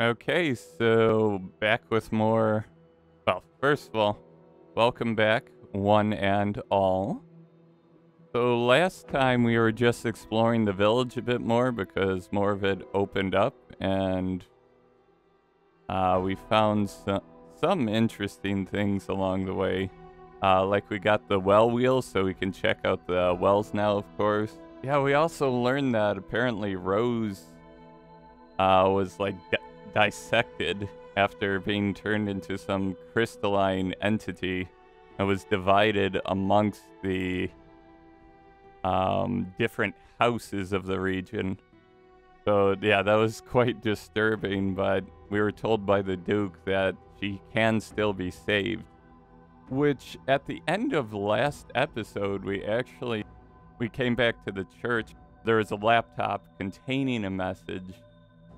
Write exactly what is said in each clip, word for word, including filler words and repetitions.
Okay, so back with more. Well, first of all, welcome back, one and all. So last time we were just exploring the village a bit more because more of it opened up, and uh, we found some, some interesting things along the way. Uh, like we got the well wheel, so we can check out the wells now, of course. Yeah, we also learned that apparently Rose uh, was like di dissected after being turned into some crystalline entity and was divided amongst the um, different houses of the region. So yeah, that was quite disturbing, but we were told by the Duke that she can still be saved. Which, at the end of last episode, we actually, we came back to the church. There was a laptop containing a message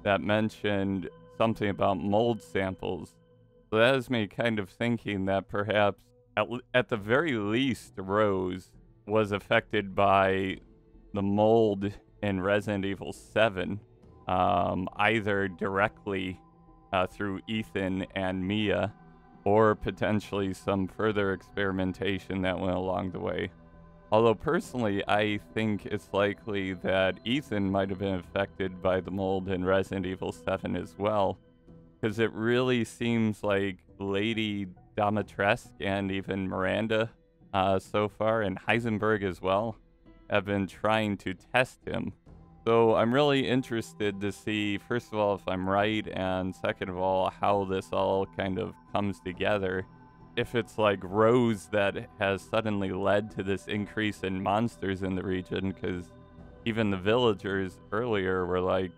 that mentioned something about mold samples. So that has me kind of thinking that perhaps, at, at the very least, Rose was affected by the mold in Resident Evil seven, um, either directly uh, through Ethan and Mia, or potentially some further experimentation that went along the way. Although personally, I think it's likely that Ethan might have been affected by the mold in Resident Evil seven as well, because it really seems like Lady Dimitrescu and even Miranda uh, so far, and Heisenberg as well, have been trying to test him. So I'm really interested to see, first of all, if I'm right, and second of all, how this all kind of comes together. If it's like Rose that has suddenly led to this increase in monsters in the region, because even the villagers earlier were like,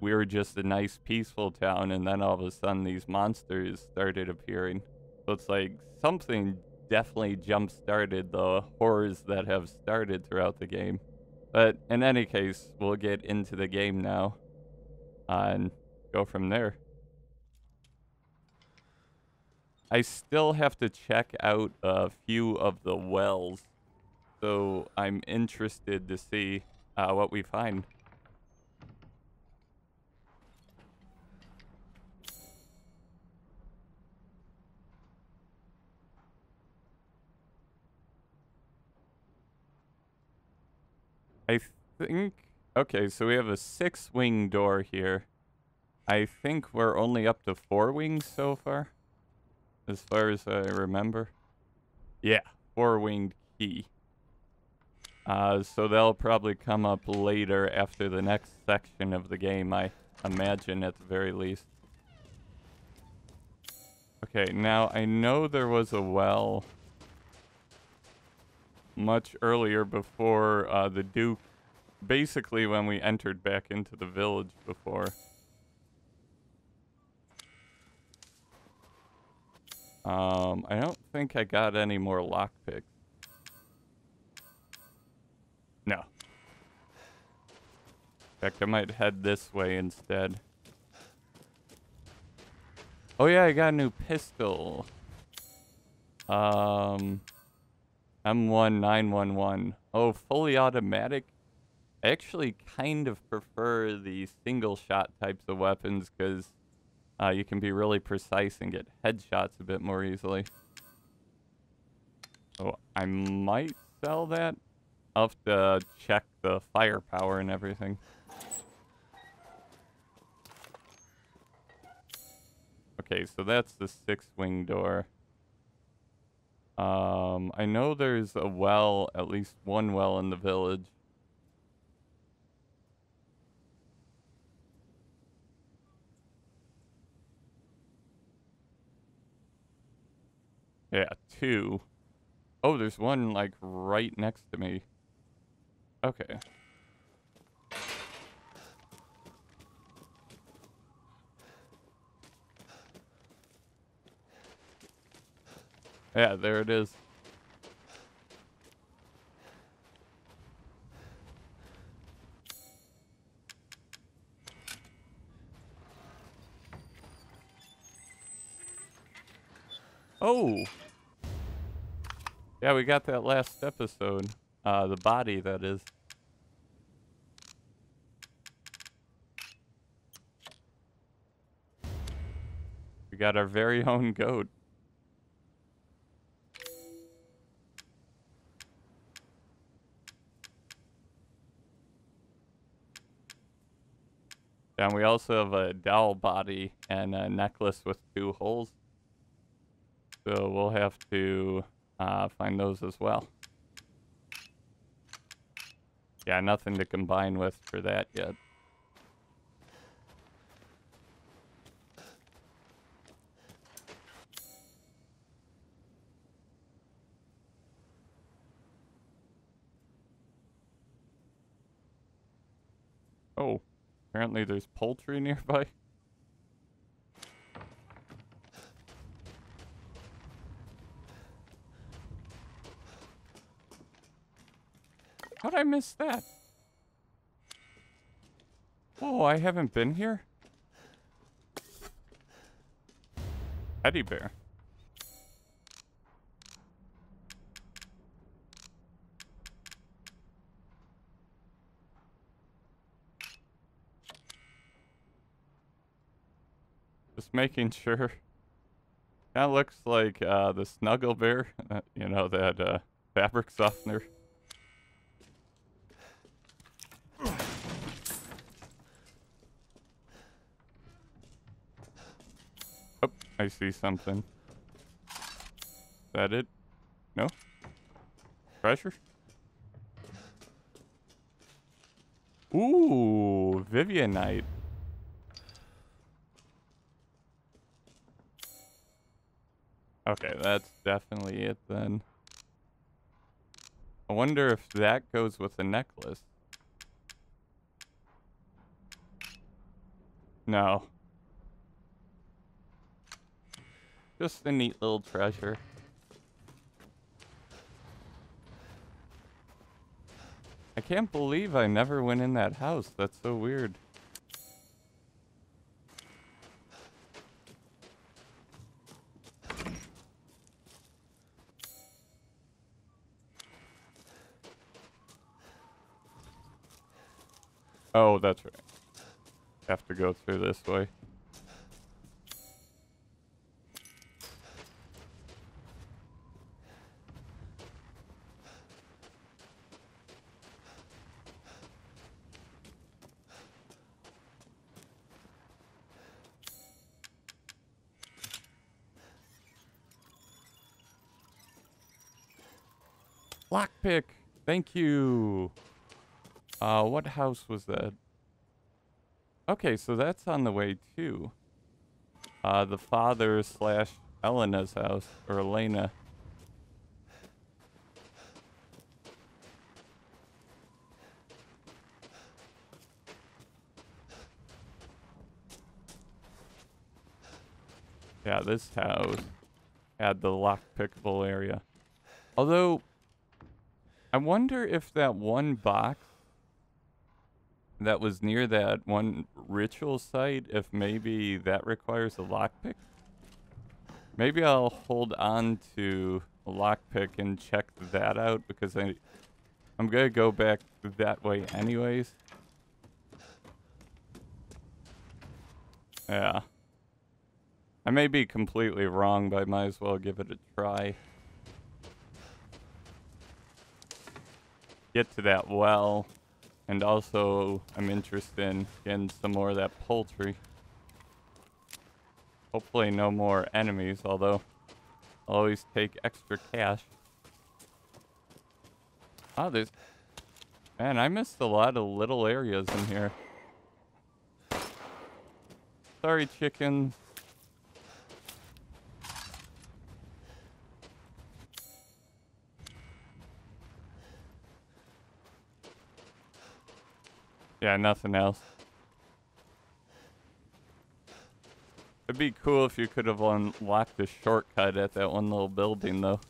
we were just a nice peaceful town, and then all of a sudden these monsters started appearing. So it's like something definitely jump-started the horrors that have started throughout the game. But in any case, we'll get into the game now uh, and go from there. I still have to check out a few of the wells, so I'm interested to see uh, what we find. I think... Okay, so we have a six-wing door here. I think we're only up to four wings so far, as far as I remember. Yeah, four-winged key. Uh, so that'll probably come up later after the next section of the game, I imagine, at the very least. Okay, now I know there was a well much earlier before uh, the Duke, basically when we entered back into the village before. Um, I don't think I got any more lockpicks. No. In fact, I might head this way instead. Oh yeah, I got a new pistol. Um... M nineteen eleven. Oh, fully automatic. I actually kind of prefer the single shot types of weapons because uh, you can be really precise and get headshots a bit more easily. Oh, I might sell that. I'll have to check the firepower and everything. Okay, so that's the six-wing door. Um, I know there's a well, at least one well in the village. Yeah, two. Oh, there's one, like, right next to me. Okay. Yeah, there it is. Oh! Yeah, we got that last episode. Uh, the body, that is. We got our very own goat. And we also have a dowel body and a necklace with two holes. So we'll have to uh, find those as well. Yeah, nothing to combine with for that yet. Oh, apparently there's poultry nearby. How'd I miss that? Oh, I haven't been here? Teddy bear. Just making sure. That looks like uh, the snuggle bear, uh, you know, that uh, fabric softener. I see something. Is that it? No? Treasure? Ooh, Vivianite. Okay, that's definitely it then. I wonder if that goes with the necklace. No. Just a neat little treasure. I can't believe I never went in that house. That's so weird. Oh, that's right. Have to go through this way. Lockpick, thank you. Uh, what house was that? Okay, so that's on the way too. Uh, the father slash Elena's house, or Elena. Yeah, this house had the lockpickable area. Although, I wonder if that one box that was near that one ritual site, if maybe that requires a lockpick? Maybe I'll hold on to a lockpick and check that out, because I, I'm going to go back that way anyways. Yeah. I may be completely wrong, but I might as well give it a try. Get to that well, and also I'm interested in getting some more of that poultry. Hopefully no more enemies, although I'll always take extra cash. Ah, there's... Man, I missed a lot of little areas in here. Sorry, chickens. Yeah, nothing else. It'd be cool if you could have unlocked a shortcut at that one little building, though.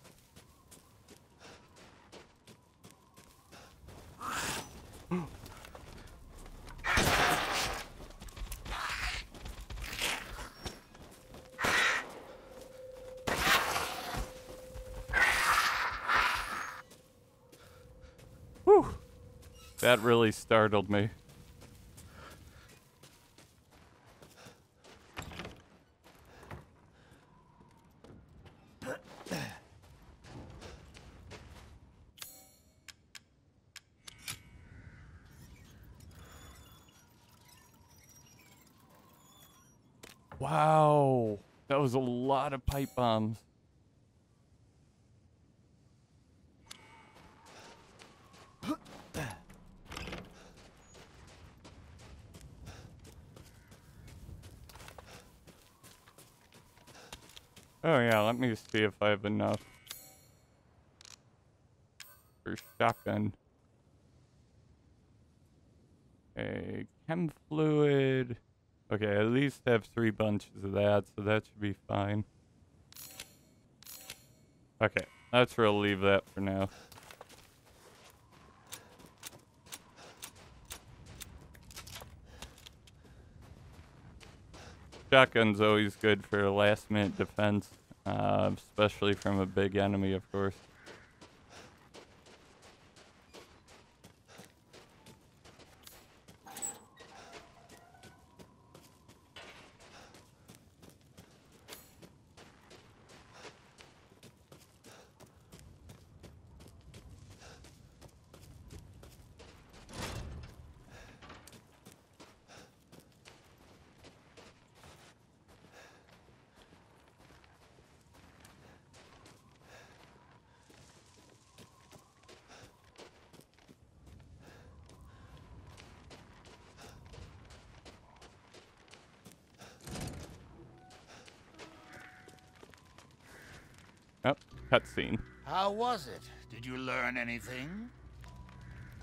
Whew. That really startled me. Wow. That was a lot of pipe bombs. Oh yeah, let me see if I have enough for shotgun. Okay, chem fluid. Okay, at least have three bunches of that, so that should be fine. Okay, let's really leave that for now. Shotgun's always good for last minute defense, uh, especially from a big enemy, of course. Cutscene. How was it? Did you learn anything?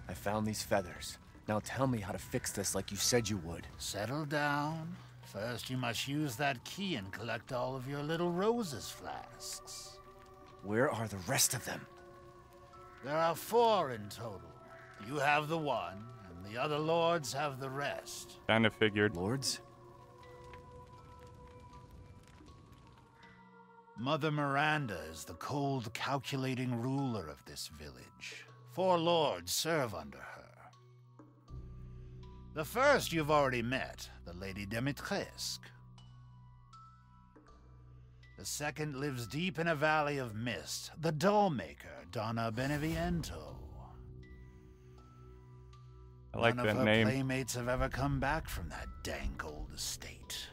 I found these feathers. Now tell me how to fix this like you said you would. Settle down. First you must use that key and collect all of your little Rose's flasks. Where are the rest of them? There are four in total. You have the one, and the other lords have the rest. Kinda figured. Lords? Mother Miranda is the cold, calculating ruler of this village. Four lords serve under her. The first you've already met, the Lady Dimitrescu. The second lives deep in a valley of mist, the dollmaker, Donna Beneviento. I like that name. None of her playmates have ever come back from that dank old estate.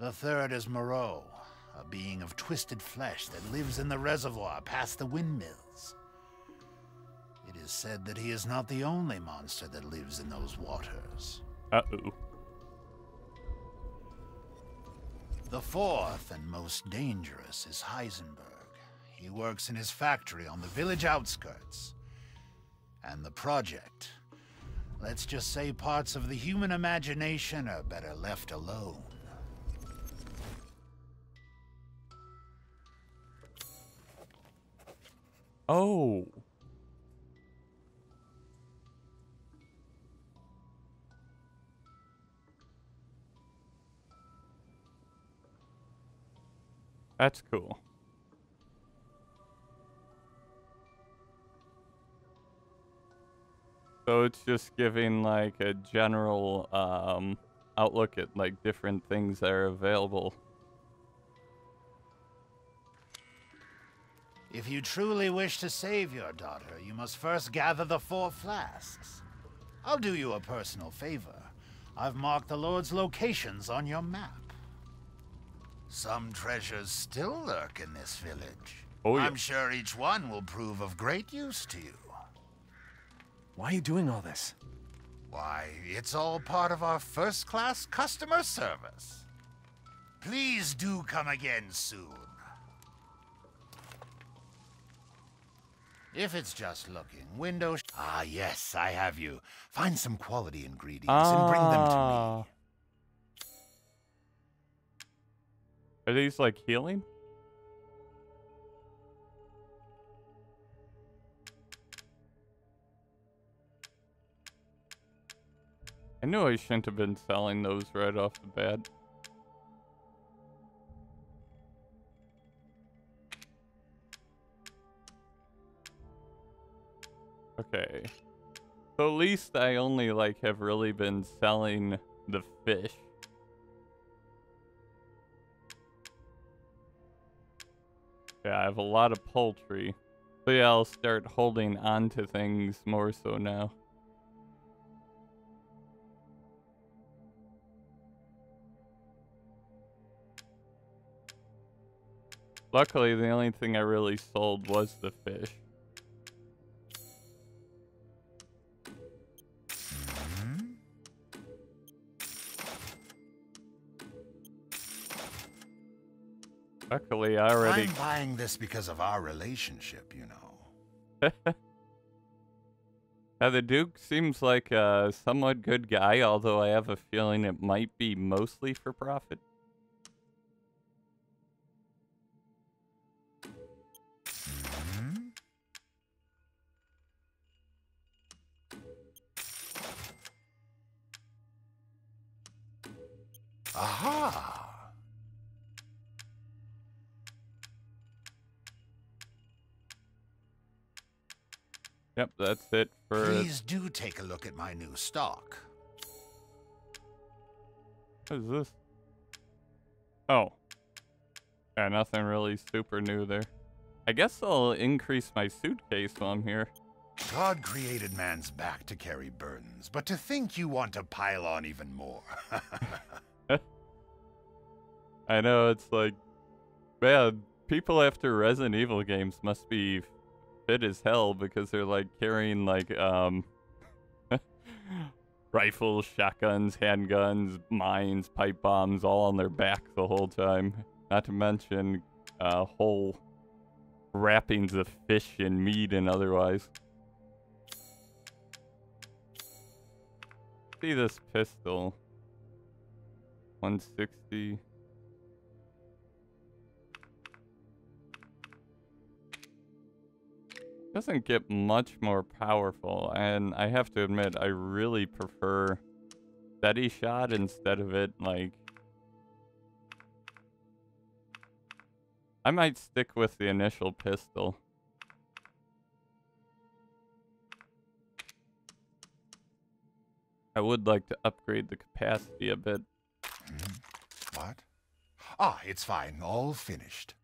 The third is Moreau, a being of twisted flesh that lives in the reservoir past the windmills. It is said that he is not the only monster that lives in those waters. Uh-oh. The fourth and most dangerous is Heisenberg. He works in his factory on the village outskirts. And the project. Let's just say parts of the human imagination are better left alone. Oh. That's cool. So it's just giving like a general um, outlook at like different things that are available. If you truly wish to save your daughter, you must first gather the four flasks. I'll do you a personal favor. I've marked the Lord's locations on your map. Some treasures still lurk in this village. Oh, yeah. I'm sure each one will prove of great use to you. Why are you doing all this? Why, it's all part of our first-class customer service. Please do come again soon. If it's just looking, window... Ah, yes, I have you. Find some quality ingredients ah. and bring them to me. Are these, like, healing? I knew I shouldn't have been selling those right off the bat. Okay, so at least I only like have really been selling the fish. Yeah, I have a lot of poultry, so yeah, I'll start holding on to things more so now. Luckily, the only thing I really sold was the fish. Luckily, I already... I'm buying this because of our relationship, you know. Now, the Duke seems like a somewhat good guy, although I have a feeling it might be mostly for profit. Aha! Yep, that's it for... Please do take a look at my new stock. What is this? Oh. Yeah, nothing really super new there. I guess I'll increase my suitcase while I'm here. God created man's back to carry burdens, but to think you want to pile on even more. I know, it's like... Man, people after Resident Evil games must be... fit as hell because they're like carrying like um rifles, shotguns, handguns, mines, pipe bombs all on their back the whole time. Not to mention uh whole wrappings of fish and meat and otherwise. See this pistol. one sixty. Doesn't get much more powerful, and I have to admit I really prefer steady shot instead of it. Like, I might stick with the initial pistol. I would like to upgrade the capacity a bit. What? Ah, it's fine, all finished.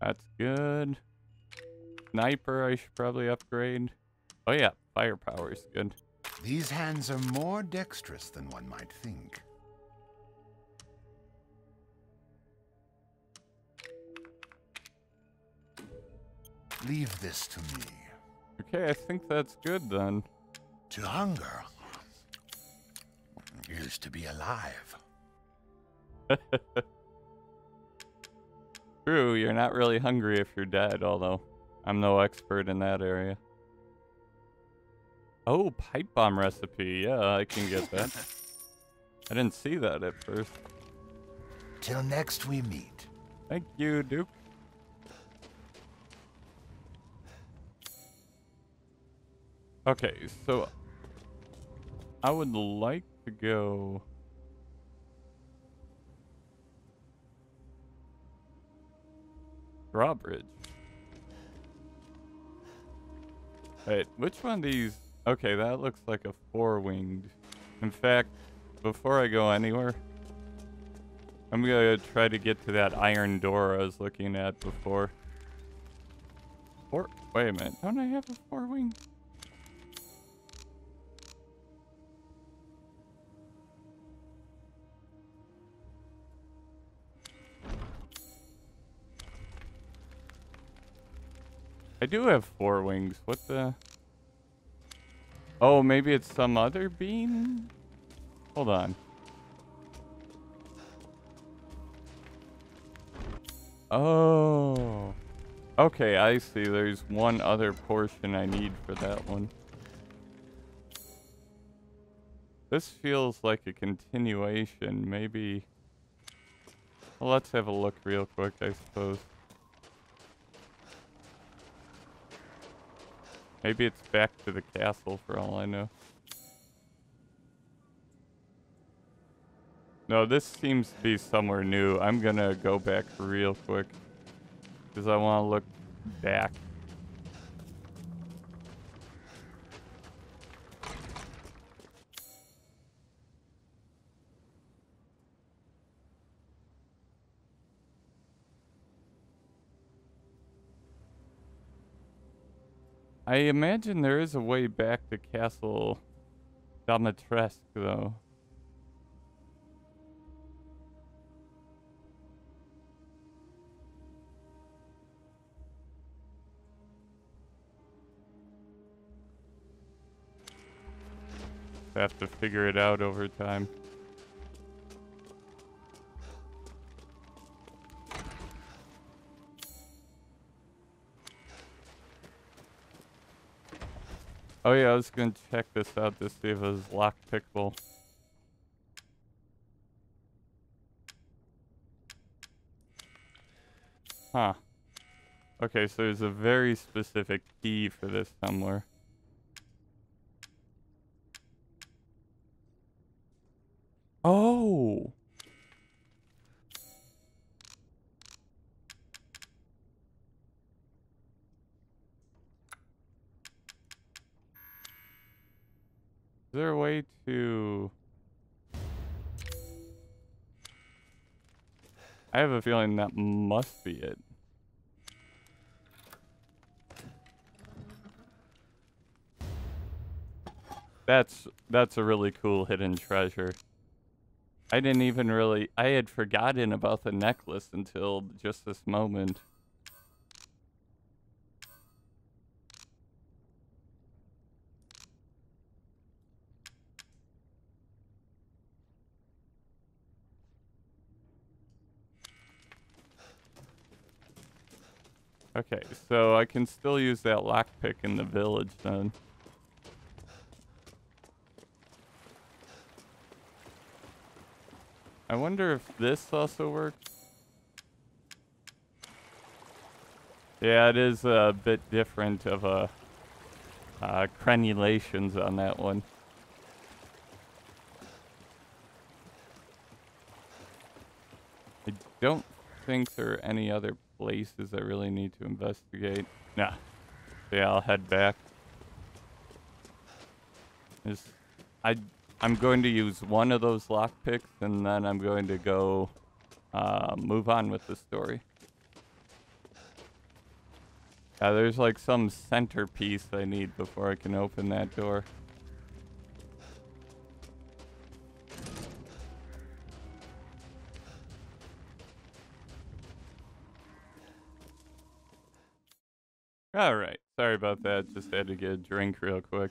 That's good. Sniper, I should probably upgrade. Oh yeah, firepower is good. These hands are more dexterous than one might think. Leave this to me. Okay, I think that's good then. To hunger is to be alive. True, you're not really hungry if you're dead, although I'm no expert in that area. Oh, pipe bomb recipe. Yeah, I can get that. I didn't see that at first. Till next we meet. Thank you, Duke. Okay, so I would like to go... Drawbridge. Wait, which one of these? Okay, that looks like a four-winged. In fact, before I go anywhere, I'm gonna try to get to that iron door I was looking at before. Four? Wait a minute, don't I have a four-winged? I do have four wings. What the? Oh, maybe it's some other bean? Hold on. Oh. Okay, I see. There's one other portion I need for that one. This feels like a continuation. Maybe... Well, let's have a look real quick, I suppose. Maybe it's back to the castle for all I know. No, this seems to be somewhere new. I'm gonna go back real quick because I want to look back. I imagine there is a way back to Castle Dimitrescu, though. Have to figure it out over time. Oh yeah, I was gonna check this out to see if it was lockpick bowl. Huh. Okay, so there's a very specific key for this somewhere. Oh! Is there a way to... I have a feeling that must be it. That's that's a really cool hidden treasure. I didn't even really... I had forgotten about the necklace until just this moment. Okay, so I can still use that lockpick in the village then. I wonder if this also works. Yeah, it is a bit different of a uh, crenulations on that one. I don't think there are any other places I really need to investigate. Nah. Yeah, I'll head back. Just, I, I'm going to use one of those lockpicks, and then I'm going to go uh, move on with the story. Yeah, there's like some centerpiece I need before I can open that door. All right, sorry about that. Just had to get a drink real quick.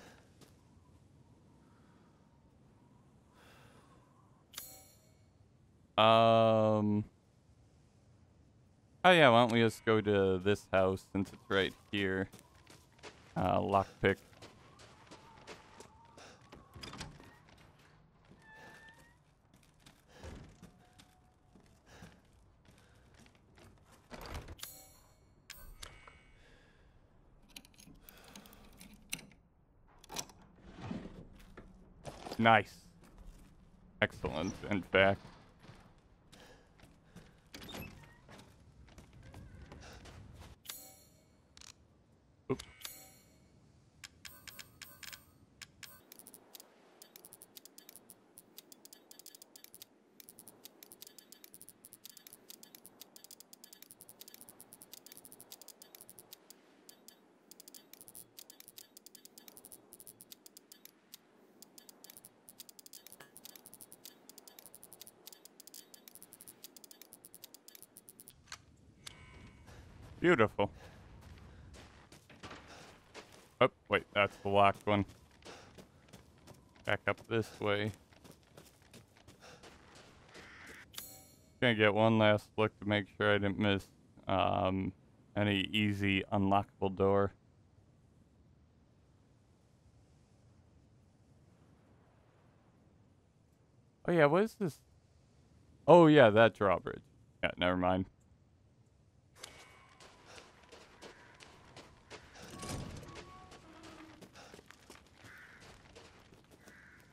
Um. Oh yeah, why don't we just go to this house since it's right here? Uh, lockpick. Nice. Excellent, in fact. Oops. Beautiful. Oh, wait, that's the locked one. Back up this way. Gonna get one last look to make sure I didn't miss um, any easy unlockable door. Oh yeah, what is this? Oh yeah, that drawbridge. Yeah, never mind.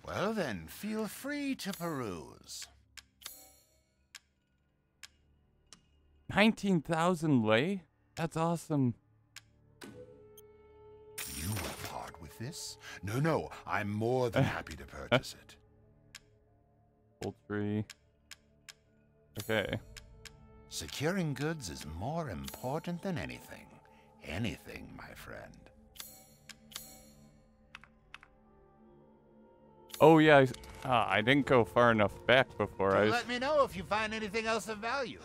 Well then, feel free to peruse. nineteen thousand lei? That's awesome. You will part with this? No, no, I'm more than happy to purchase it. Poultry. Okay. Securing goods is more important than anything. Anything, my friend. Oh yeah, I, ah, I didn't go far enough back before. I let me know if you find anything else of value.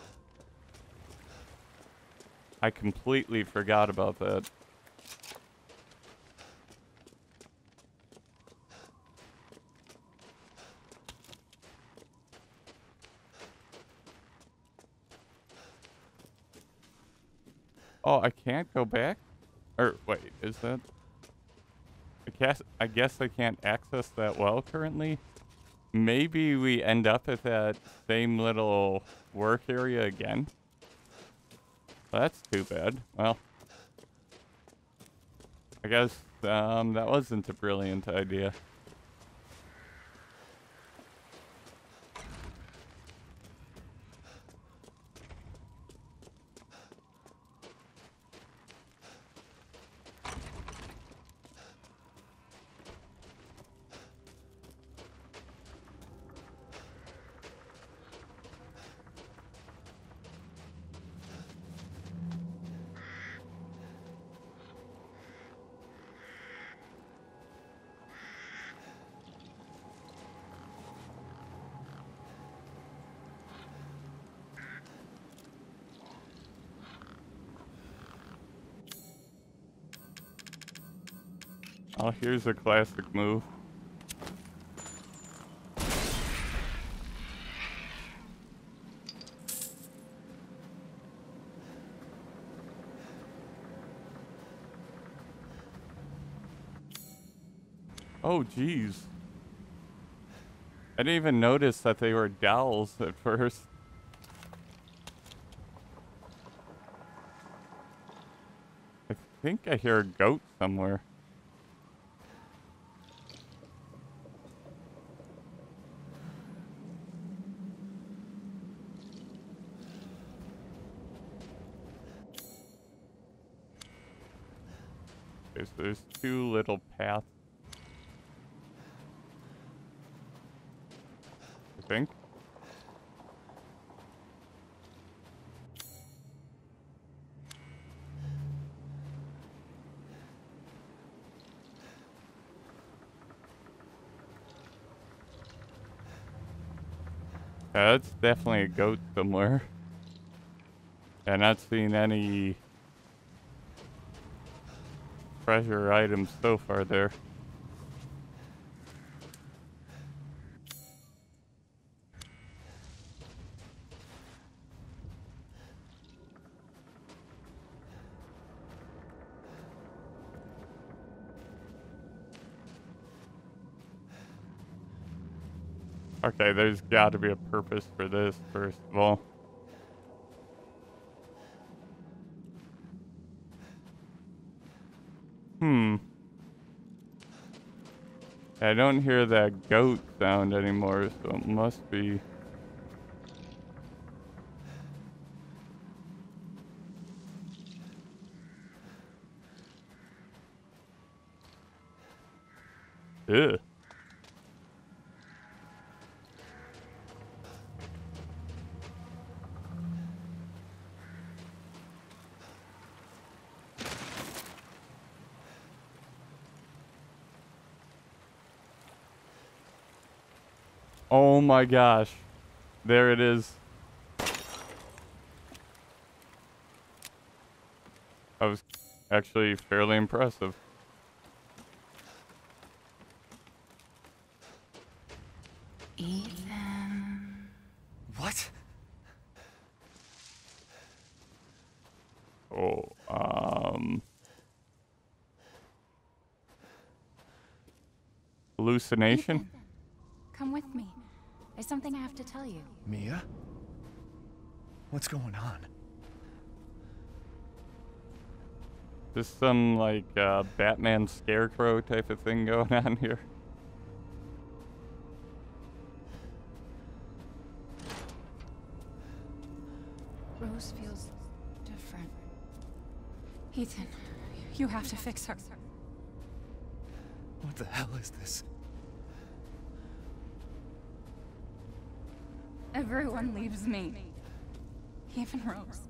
I completely forgot about that. Oh, I can't go back? Or wait, is that? I guess I guess I can't access that well currently. Maybe we end up at that same little work area again. Well, that's too bad. Well, I guess um, that wasn't a brilliant idea. Oh, here's a classic move. Oh, geez. I didn't even notice that they were dowels at first. I think I hear a goat somewhere. There's two little paths, I think. That's definitely a goat somewhere. I'm not seeing any treasure items so far there. Okay, there's got to be a purpose for this, first of all. Hmm. I don't hear that goat sound anymore, so it must be... Ugh. Oh my gosh. There it is. That was actually fairly impressive. Ethan. What? Oh, um. hallucination? Ethan, come with me. There's something I have to tell you. Mia? What's going on? There's some, like, uh, Batman Scarecrow type of thing going on here. Rose feels different. Ethan, you have to fix her. What the hell is this? Everyone leaves me. Even Rose.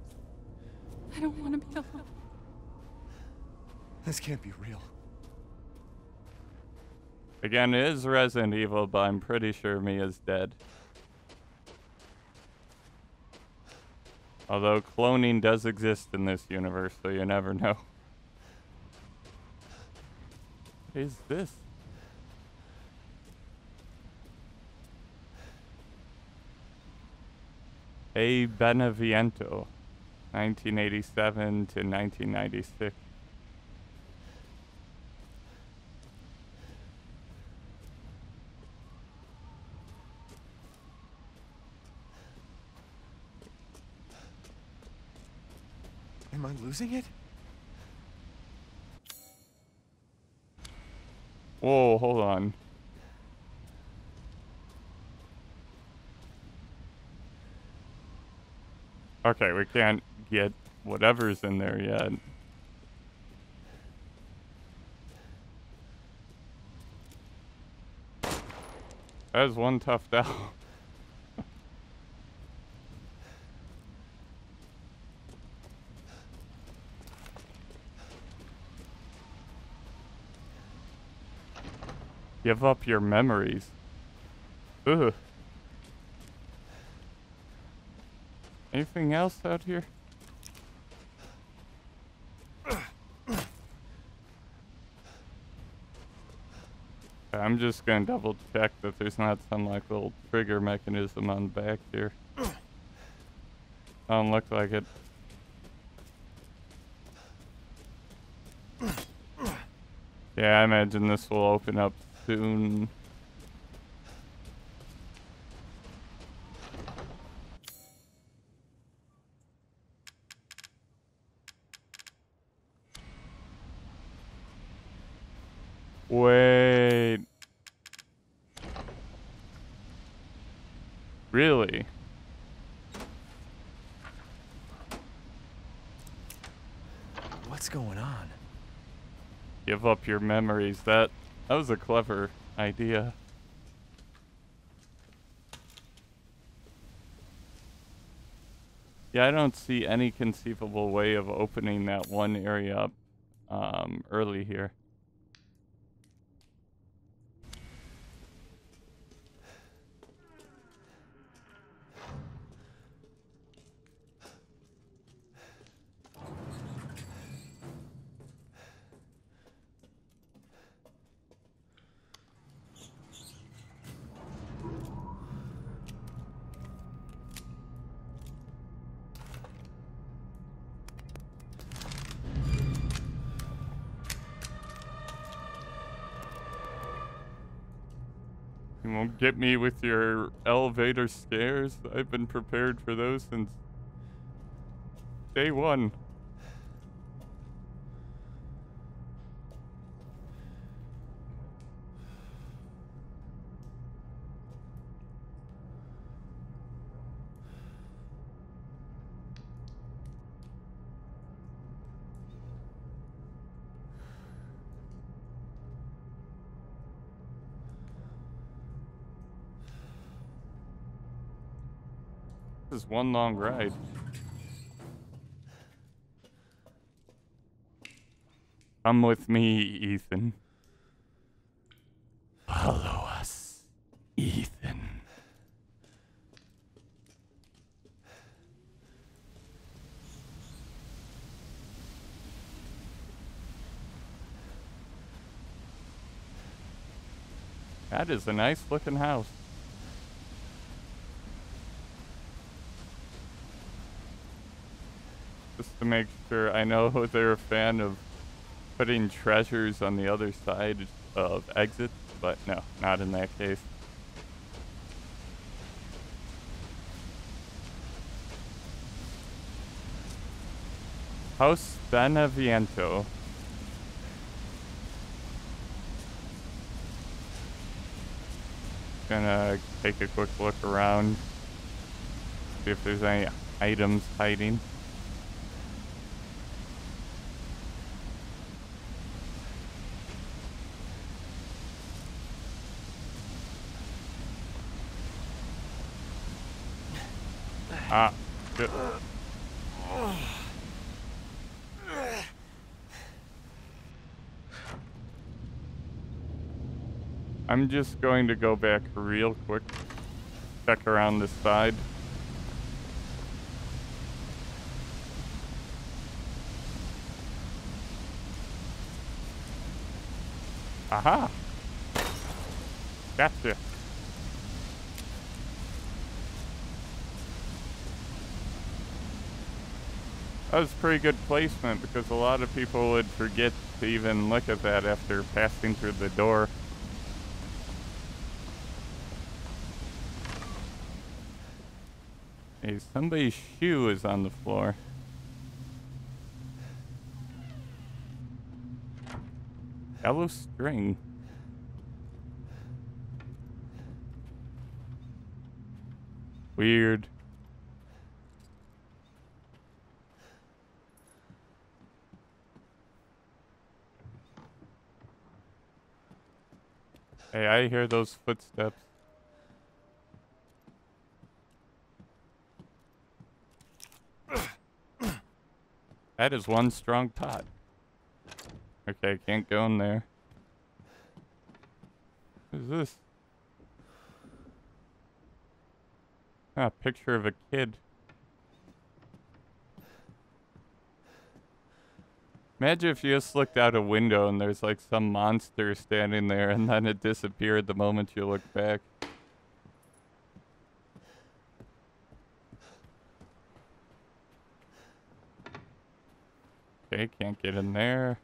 I don't want to be alone. This can't be real. Again, it is Resident Evil, but I'm pretty sure Mia's dead. Although cloning does exist in this universe, so you never know. What is this? A. Beneviento, nineteen eighty-seven to nineteen ninety-six. Am I losing it? Whoa, hold on. Okay, we can't get whatever's in there yet. That was one tough down. Give up your memories. Ugh. Anything else out here? I'm just gonna double check that there's not some like little trigger mechanism on the back here. Don't look like it. Yeah, I imagine this will open up soon. Wait. Really? What's going on? Give up your memories. That that was a clever idea. Yeah, I don't see any conceivable way of opening that one area up um, early here. Get me with your elevator stairs. I've been prepared for those since day one. One long ride. Come with me, Ethan. Follow us, Ethan. That is a nice looking house. Just to make sure, I know they're a fan of putting treasures on the other side of exits, but no, not in that case. House Beneviento. Gonna take a quick look around, see if there's any items hiding. Ah, good. I'm just going to go back real quick, check around this side. Aha! Gotcha. That was pretty good placement because a lot of people would forget to even look at that after passing through the door. Hey, somebody's shoe is on the floor. Yellow string. Weird. Hey, I hear those footsteps. That is one strong tot. Okay, can't go in there. What is this? Ah, picture of a kid. Imagine if you just looked out a window and there's like some monster standing there and then it disappeared the moment you look back. Okay, can't get in there.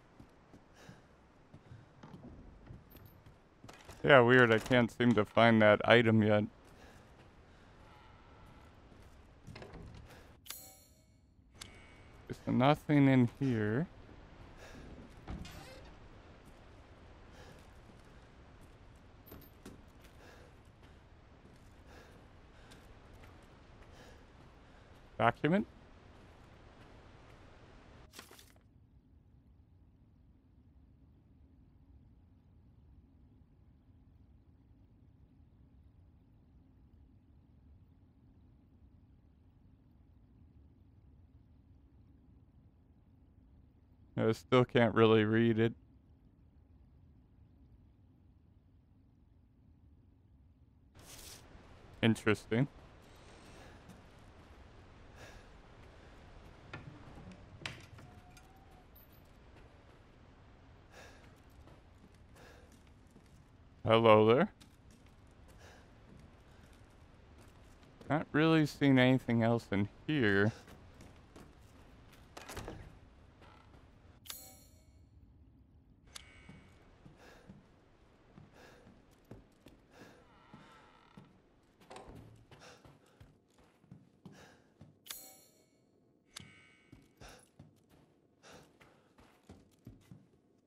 Yeah, weird, I can't seem to find that item yet. There's nothing in here. Document. I still can't really read it. Interesting. Hello there. Not really seeing anything else in here.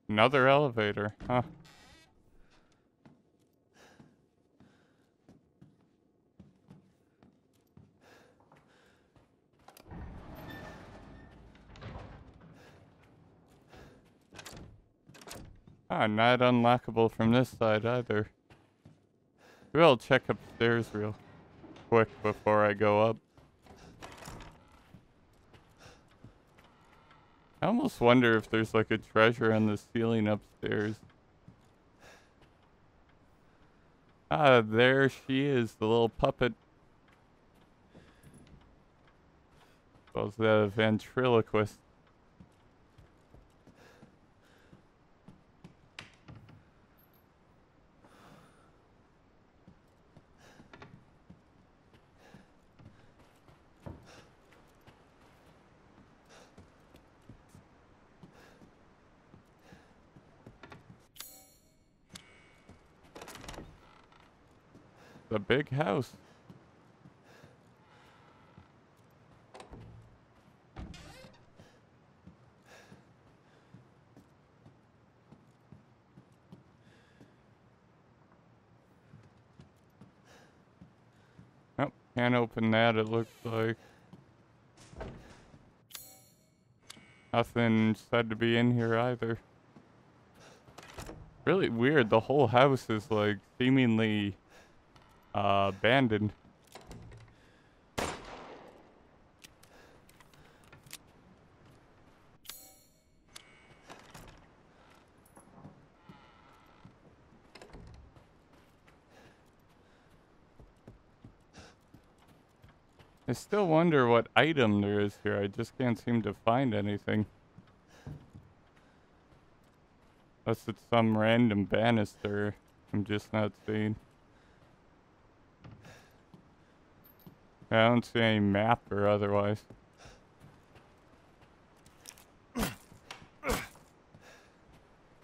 Another elevator, huh? Ah, not unlockable from this side either. We'll check upstairs real quick before I go up. I almost wonder if there's like a treasure on the ceiling upstairs. Ah, there she is, the little puppet. Well, it's the ventriloquist. A big house. Nope, can't open that, it looks like. Nothing said to be in here either. Really weird, the whole house is like seemingly Uh, abandoned. I still wonder what item there is here. I just can't seem to find anything. Unless it's some random banister I'm just not seeing. I don't see any map or otherwise.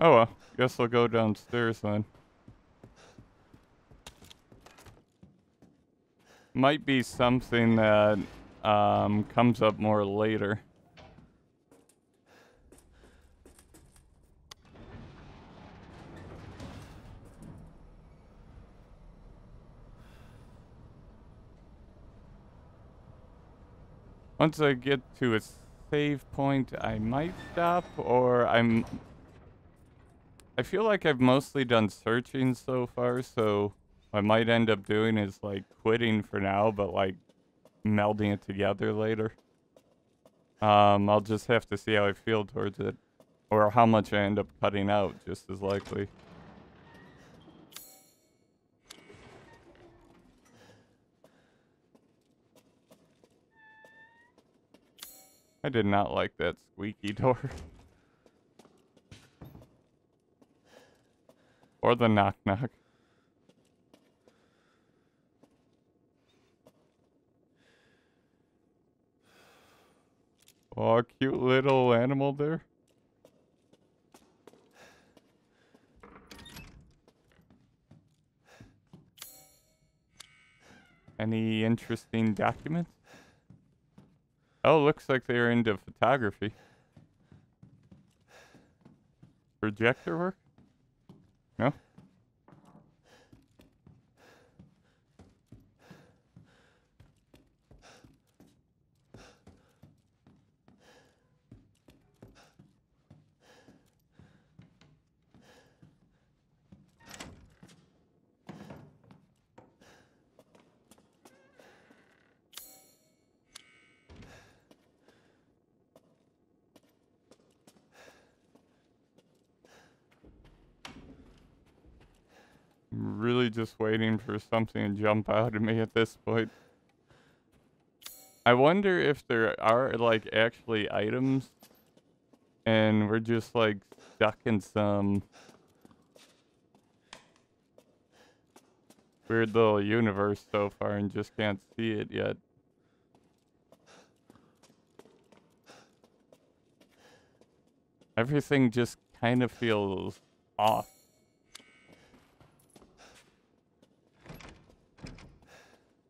Oh well, guess I'll go downstairs then. Might be something that um, comes up more later. Once I get to a save point, I might stop, or I'm... I feel like I've mostly done searching so far, so... I might end up doing is like quitting for now, but like melding it together later. Um, I'll just have to see how I feel towards it, or how much I end up cutting out, just as likely. I did not like that squeaky door. Or the knock knock. Oh, cute little animal there. Any interesting documents? Oh, looks like they're into photography. Projector work? No? Really just waiting for something to jump out at me at this point. I wonder if there are like actually items and we're just like stuck in some weird little universe so far and just can't see it yet. Everything just kind of feels off.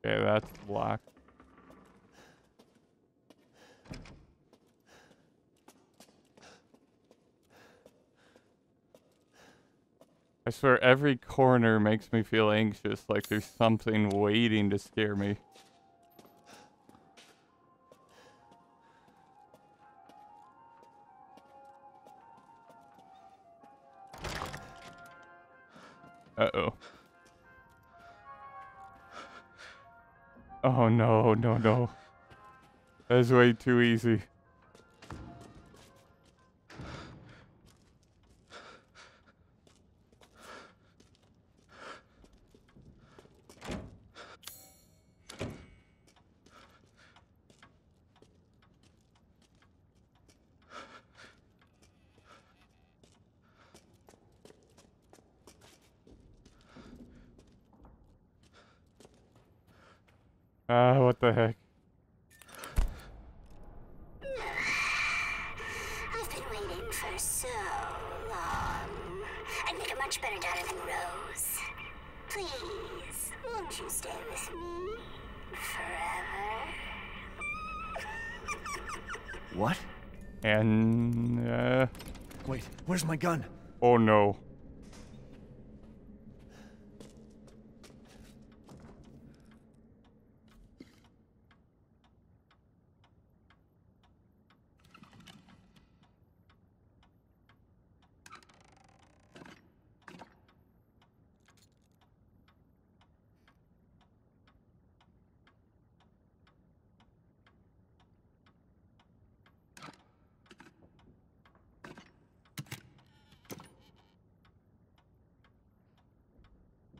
Okay, that's locked. I swear every corner makes me feel anxious, like there's something waiting to scare me. Uh-oh. Oh no, no, no. That's way too easy. Ah, uh, what the heck? I've been waiting for so long. I'd make a much better daughter than Rose. Please, won't you stay with me forever? What? And, uh... Wait, where's my gun? Oh no.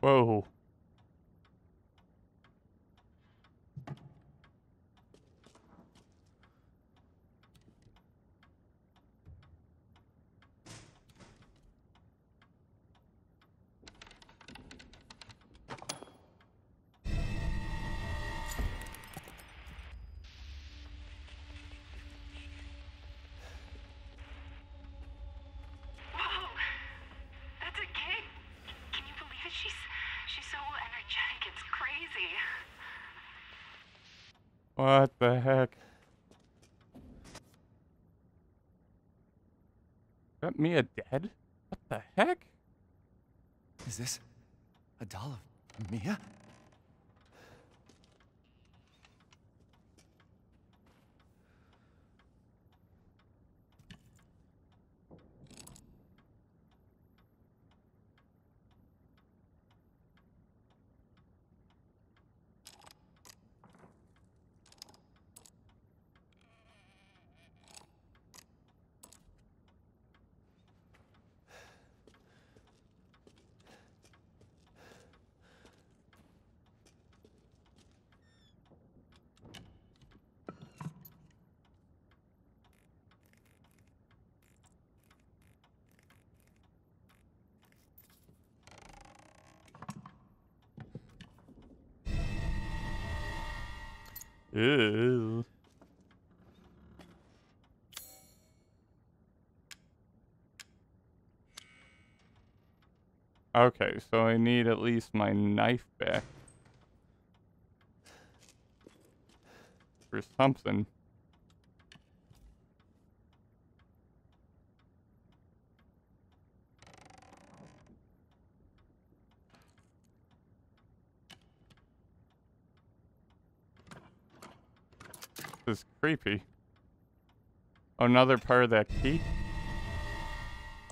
Whoa. What the heck? Is that Mia dead? What the heck? Is this a doll of Mia? Ew. Okay, so I need at least my knife back. Or something. This is creepy. Another part of that key?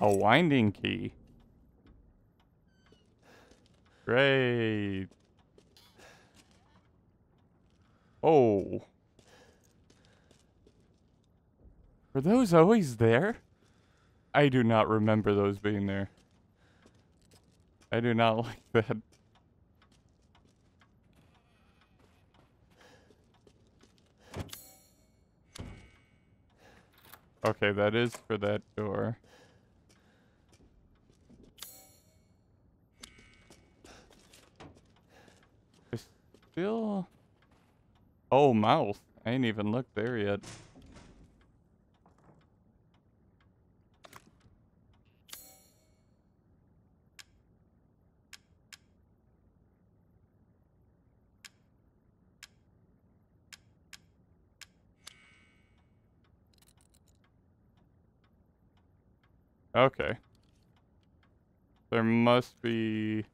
A winding key. Great. Oh. Were those always there? I do not remember those being there. I do not like that. Okay, that is for that door. There's still... Oh, mouth. I ain't even looked there yet. Okay. There must be...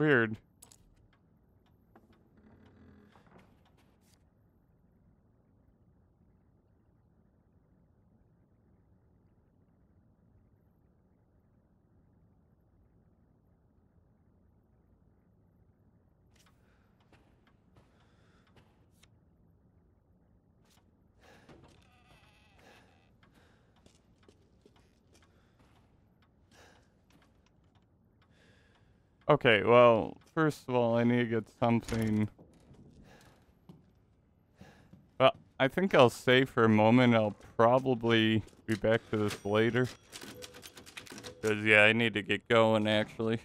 Weird. Okay, well, first of all, I need to get something. Well, I think I'll save for a moment. I'll probably be back to this later. Because, yeah, I need to get going, actually.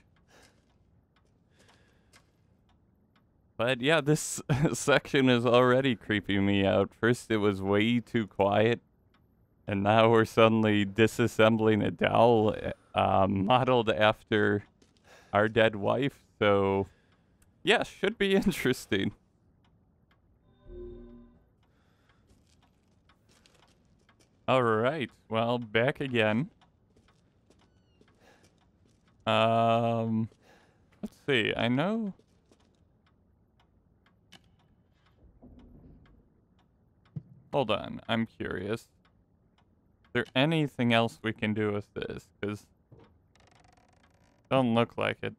But, yeah, this section is already creeping me out. First, it was way too quiet. And now we're suddenly disassembling a doll uh, modeled after... our dead wife, so yeah, should be interesting. Alright, well, back again. Um, let's see, I know... Hold on, I'm curious. Is there anything else we can do with this? Because... don't look like it.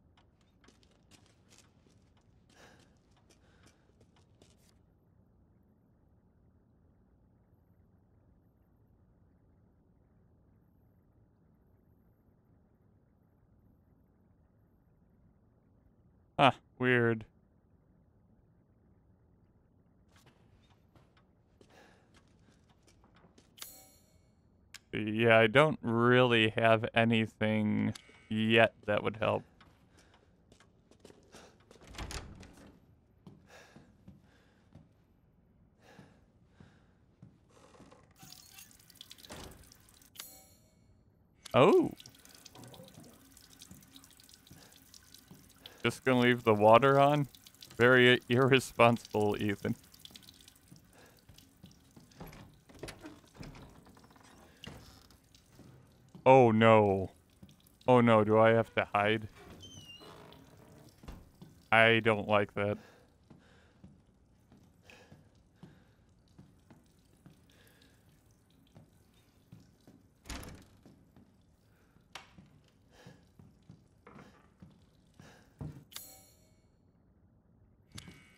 Weird. Yeah, I don't really have anything yet that would help. Oh. Just gonna leave the water on? Very irresponsible, Ethan. Oh no. Oh no, do I have to hide? I don't like that.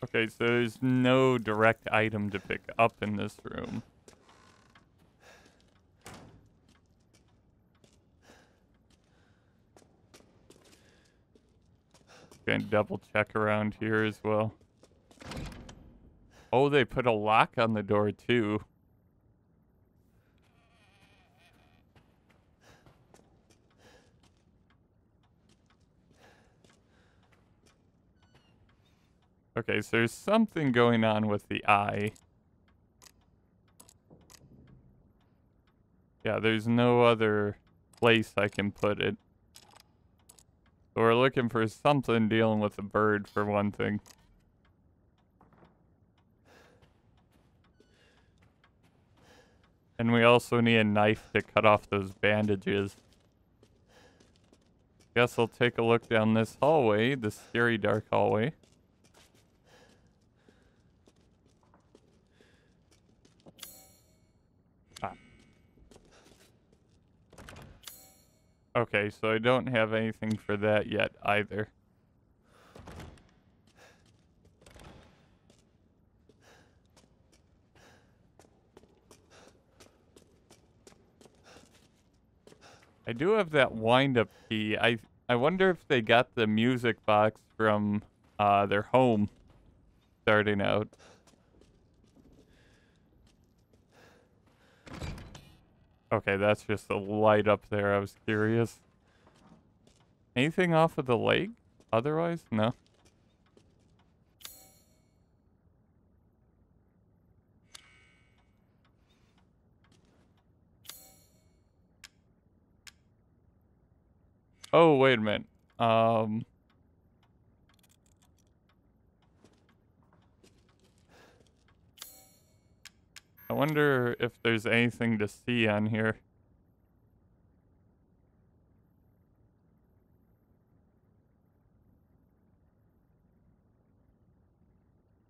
Okay, so there's no direct item to pick up in this room. Gonna double check around here as well. Oh, they put a lock on the door too. Okay, so there's something going on with the eye. Yeah, there's no other place I can put it. So we're looking for something dealing with a bird for one thing. And we also need a knife to cut off those bandages. Guess I'll take a look down this hallway, this scary dark hallway. Ah. Okay, so I don't have anything for that yet either. I do have that wind-up key. I I wonder if they got the music box from uh, their home starting out. Okay, that's just the light up there. I was curious. Anything off of the lake? Otherwise, no. Oh, wait a minute. Um... I wonder if there's anything to see on here.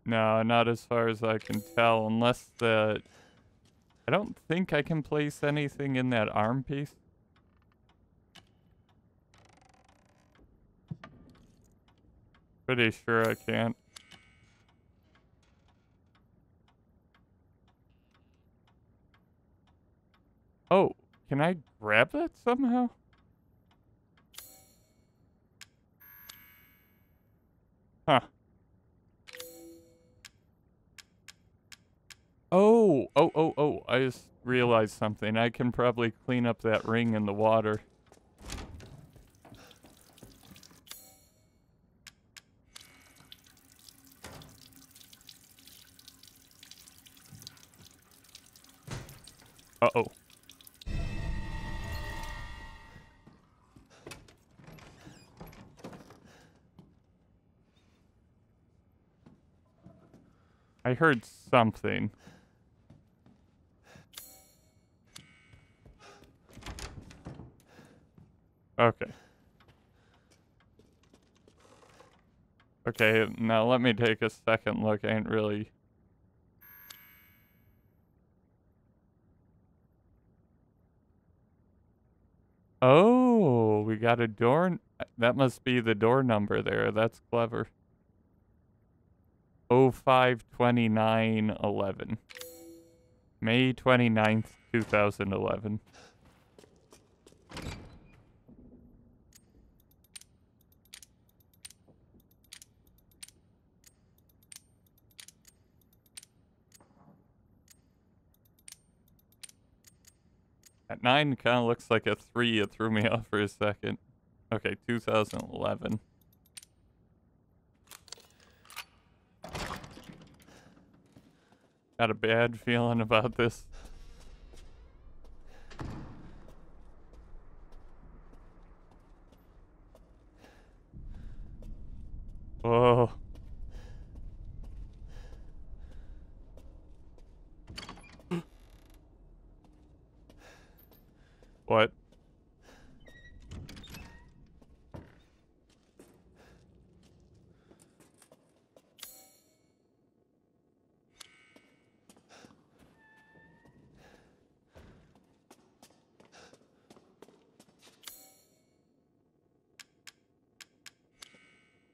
No, not as far as I can tell, unless the... I don't think I can place anything in that arm piece. Pretty sure I can't. Oh, can I grab that somehow? Huh. Oh, oh, oh, oh, I just realized something. I can probably clean up that ring in the water. Uh-oh. I heard something. Okay. Okay, now let me take a second look. I ain't really... Oh, we got a door. That must be the door number there. That's clever. oh five twenty-nine eleven. May twenty-ninth, two thousand eleven. That nine kind of looks like a three. It threw me off for a second. Okay, two thousand eleven. Got a bad feeling about this. Whoa. What?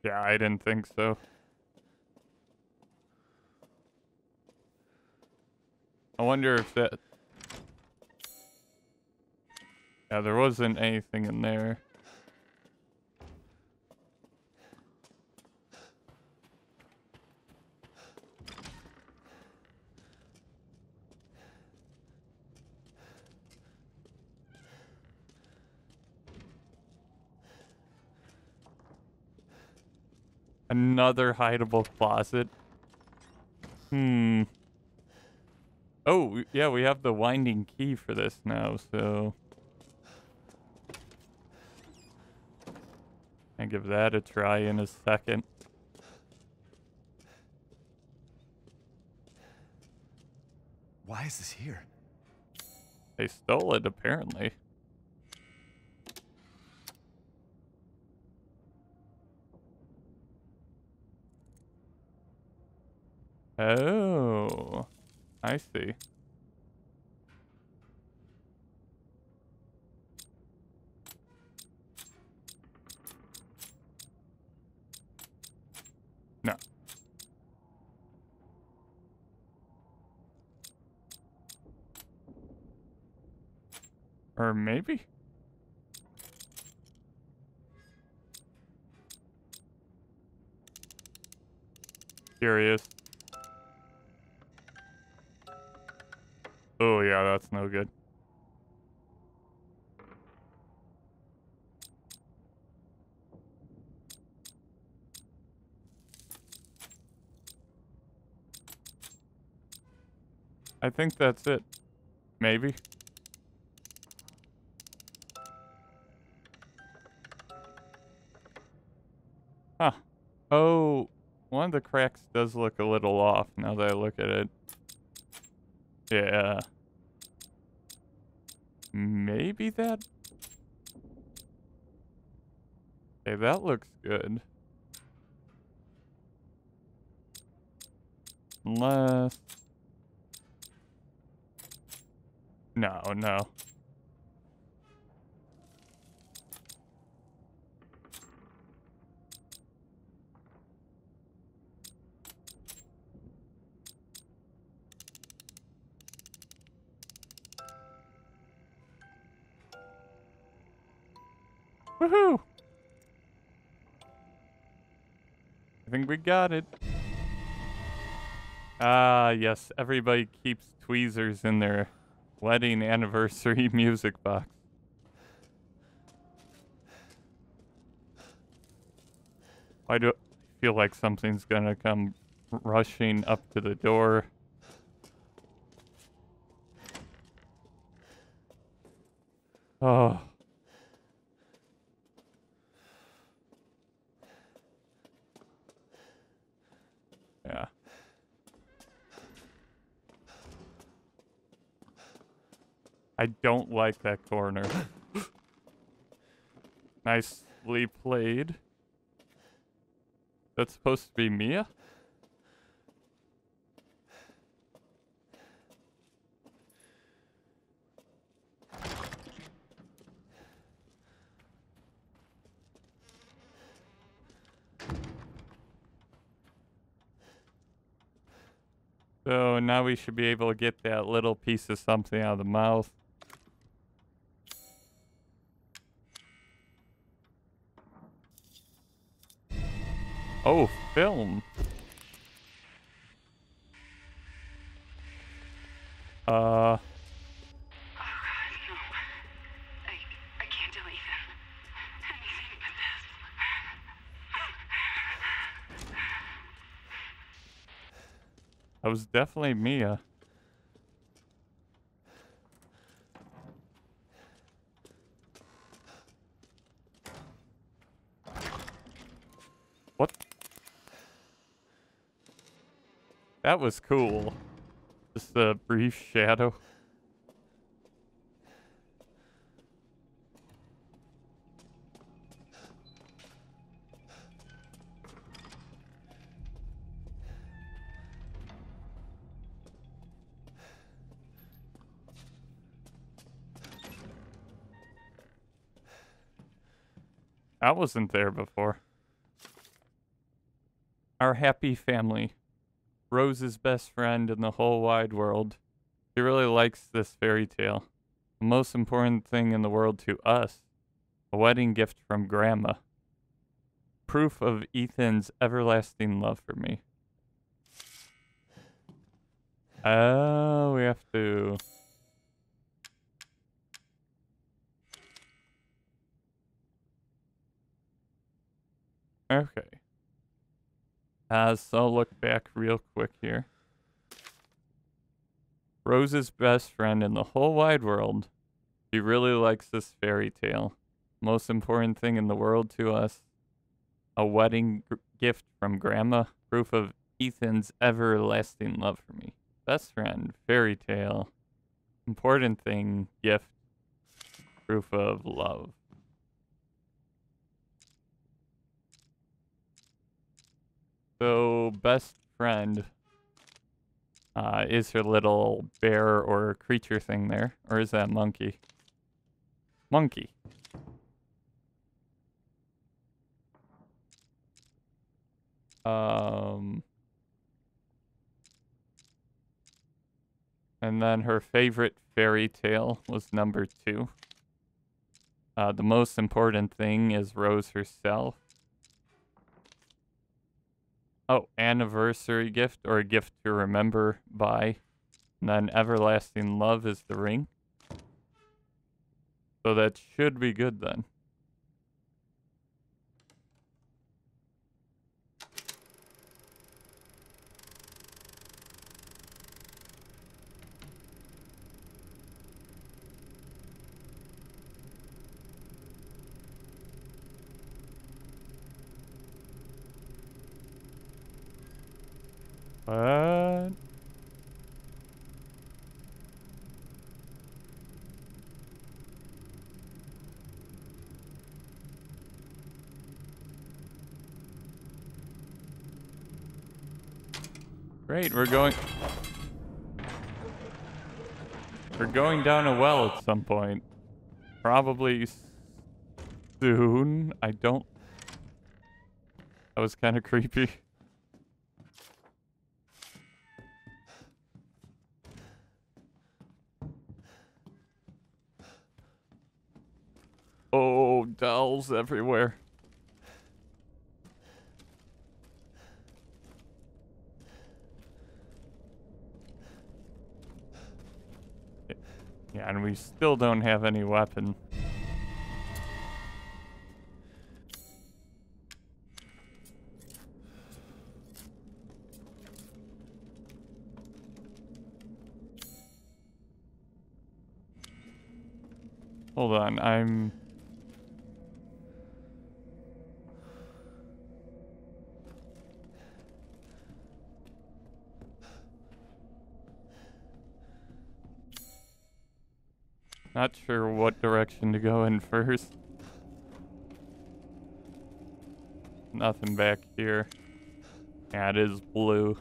Yeah, I didn't think so. I wonder if that... Yeah, there wasn't anything in there. Another hideable closet. Hmm. Oh, yeah, we have the winding key for this now, so... I'll give that a try in a second. Why is this here? They stole it, apparently. Oh, I see. No. Or maybe? Curious. Oh, yeah, that's no good. I think that's it. Maybe. Huh. Oh, one of the cracks does look a little off now that I look at it. Yeah. Maybe that... Okay, that looks good. Unless... No, no. Woohoo! I think we got it. Ah, yes, everybody keeps tweezers in their wedding anniversary music box. Why do I feel like something's gonna come rushing up to the door? Oh. Yeah. I don't like that corner. Nicely played. That's supposed to be Mia? So now we should be able to get that little piece of something out of the mouth. Oh, film. Uh. All right, That was definitely Mia. What? That was cool. Just a brief shadow. I wasn't there before. Our happy family. Rose's best friend in the whole wide world. She really likes this fairy tale. The most important thing in the world to us. A wedding gift from Grandma. Proof of Ethan's everlasting love for me. Oh, we have to... Okay. Uh, so I'll look back real quick here. Rose's best friend in the whole wide world. She really likes this fairy tale. Most important thing in the world to us. A wedding gift from Grandma. Proof of Ethan's everlasting love for me. Best friend. Fairy tale. Important thing. Gift. Proof of love. So, best friend uh, is her little bear or creature thing there. Or is that monkey? Monkey. Um, and then her favorite fairy tale was number two. Uh, the most important thing is Rose herself. Oh, anniversary gift or a gift to remember by. And then everlasting love is the ring. So that should be good then. What? Great, we're going... We're going down a well at some point. Probably soon. I don't... That was kind of creepy. Dolls everywhere. Yeah, and we still don't have any weapon. Hold on, I'm... Not sure what direction to go in first. Nothing back here. Yeah, it is blue.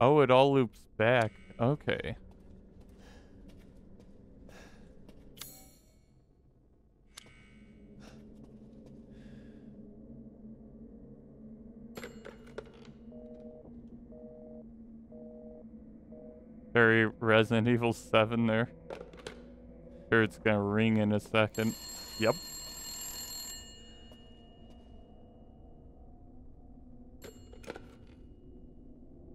Oh, it all loops back. Okay. Very Resident Evil seven there. Sure, it's gonna ring in a second. Yep.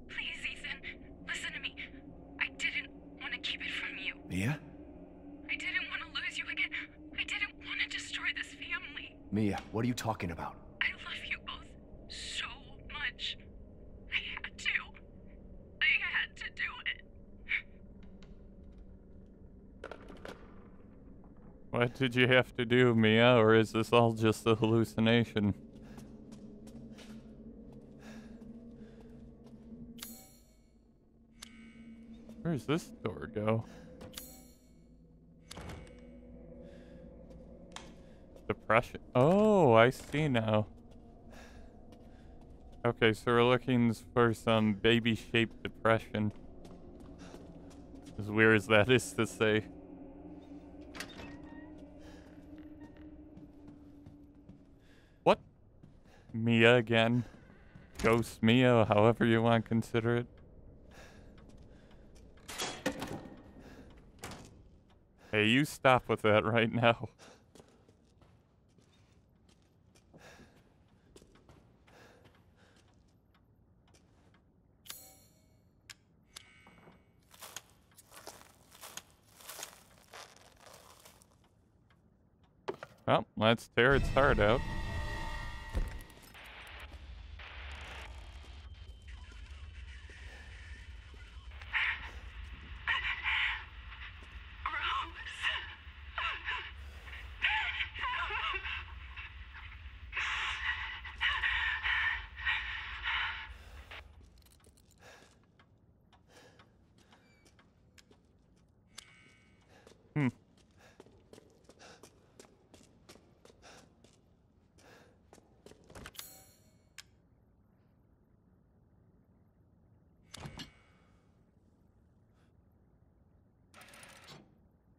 Please, Ethan, listen to me. I didn't want to keep it from you. Mia? I didn't want to lose you again. I didn't want to destroy this family. Mia, what are you talking about? I love you both so much. I had to. I had to do it. What did you have to do, Mia? Or is this all just a hallucination? Where's this door go? Depression. Oh, I see now. Okay, so we're looking for some baby-shaped depression. As weird as that is to say. What? Mia again. Ghost Mia, however you want to consider it. Hey, you stop with that right now. Well, let's tear its heart out.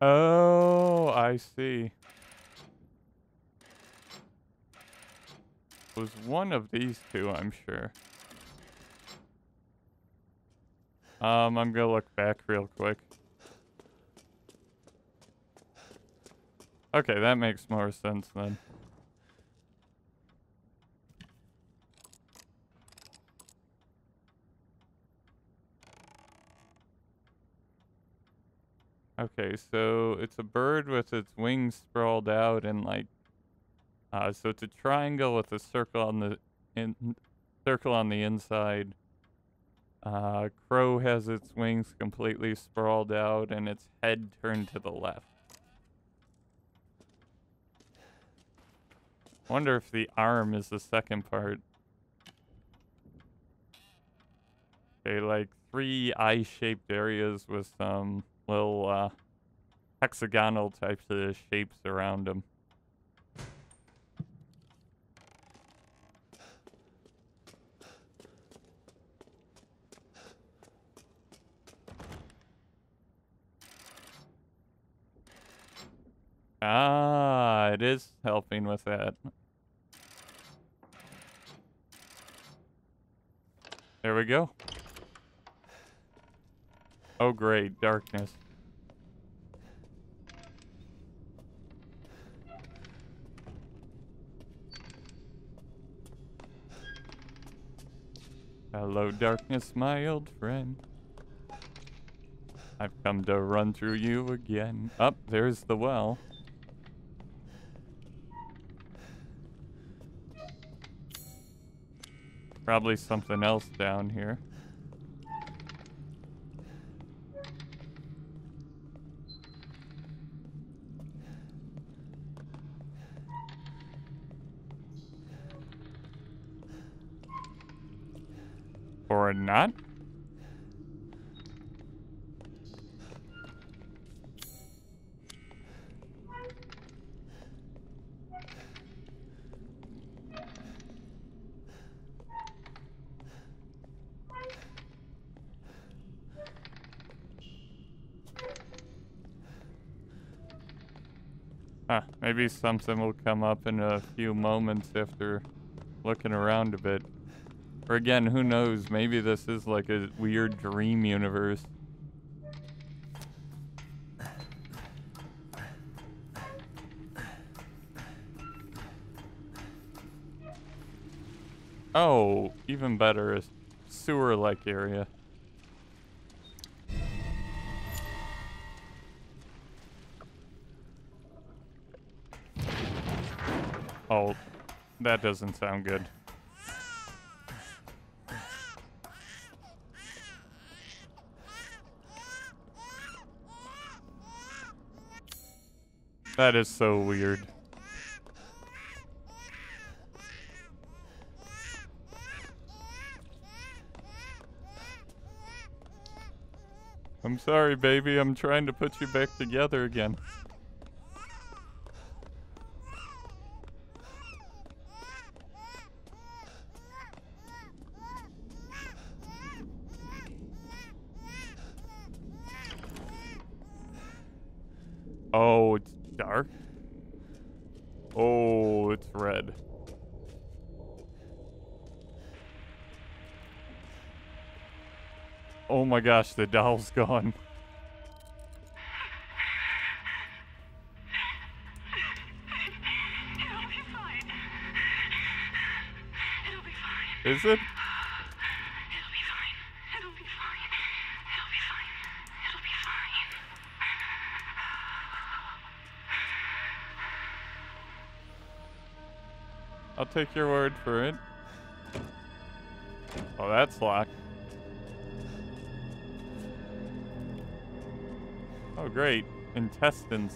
Oh, I see. It was one of these two, I'm sure. Um, I'm gonna look back real quick. Okay, that makes more sense then. Okay, so it's a bird with its wings sprawled out and like, uh, so it's a triangle with a circle on the in circle on the inside. Uh, crow has its wings completely sprawled out and its head turned to the left. I wonder if the arm is the second part. Okay, like three eye-shaped areas with some little uh, hexagonal types of shapes around them. Ah, it is helping with that. There we go. Oh great, darkness. Hello darkness, my old friend. I've come to run through you again. Up, oh, there's the well. Probably something else down here. Or not? Huh, maybe something will come up in a few moments after looking around a bit. Or again, who knows? Maybe this is like a weird dream universe. Oh, even better, a sewer-like area. Oh, that doesn't sound good. That is so weird. I'm sorry, baby. I'm trying to put you back together again. Oh, it's dark. Oh, it's red. Oh my gosh, the doll's gone. It'll be fine. It'll be fine. Is it? It'll be fine. It'll be fine. It'll be fine. It'll be fine. I'll take your word for it. Oh, that's locked. Oh, great. Intestines.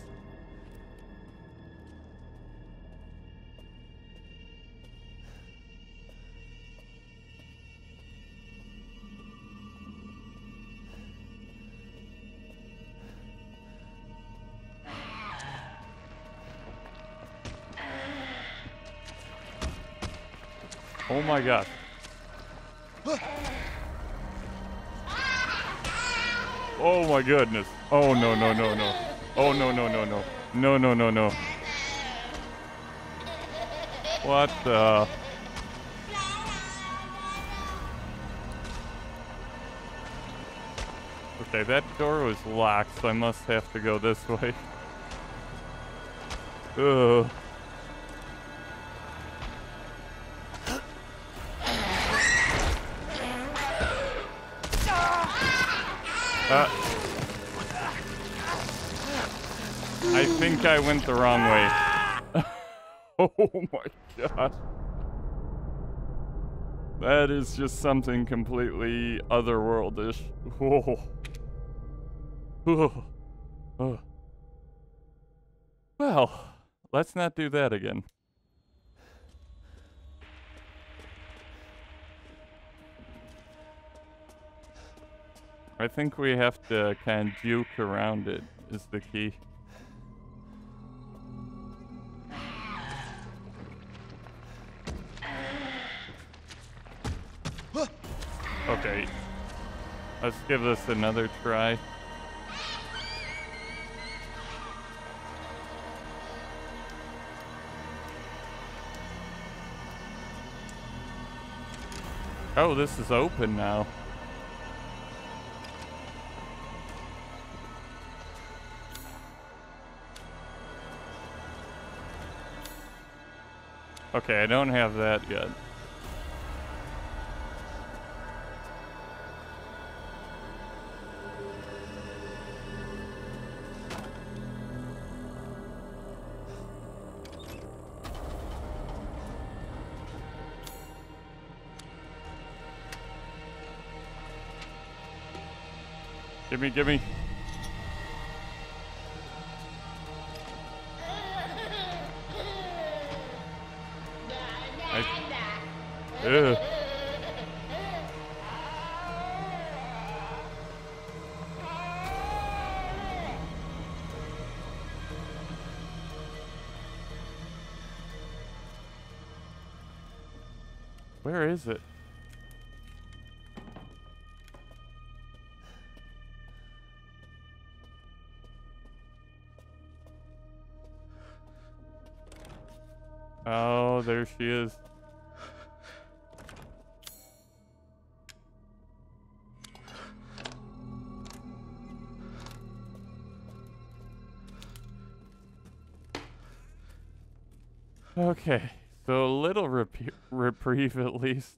Oh my God. Oh my goodness. Oh no no no no. Oh no no no no. No no no no. What the? Okay, that door was locked, so I must have to go this way. Ugh. Uh, I think I went the wrong way. Oh my gosh. That is just something completely otherworldish. Whoa. Whoa. Oh. Well, let's not do that again. I think we have to kind of juke around it, is the key. Okay. Let's give this another try. Oh, this is open now. Okay, I don't have that yet. Gimme, gimme. Ugh. Where is it? Oh, there she is. Okay, so a little rep- reprieve at least.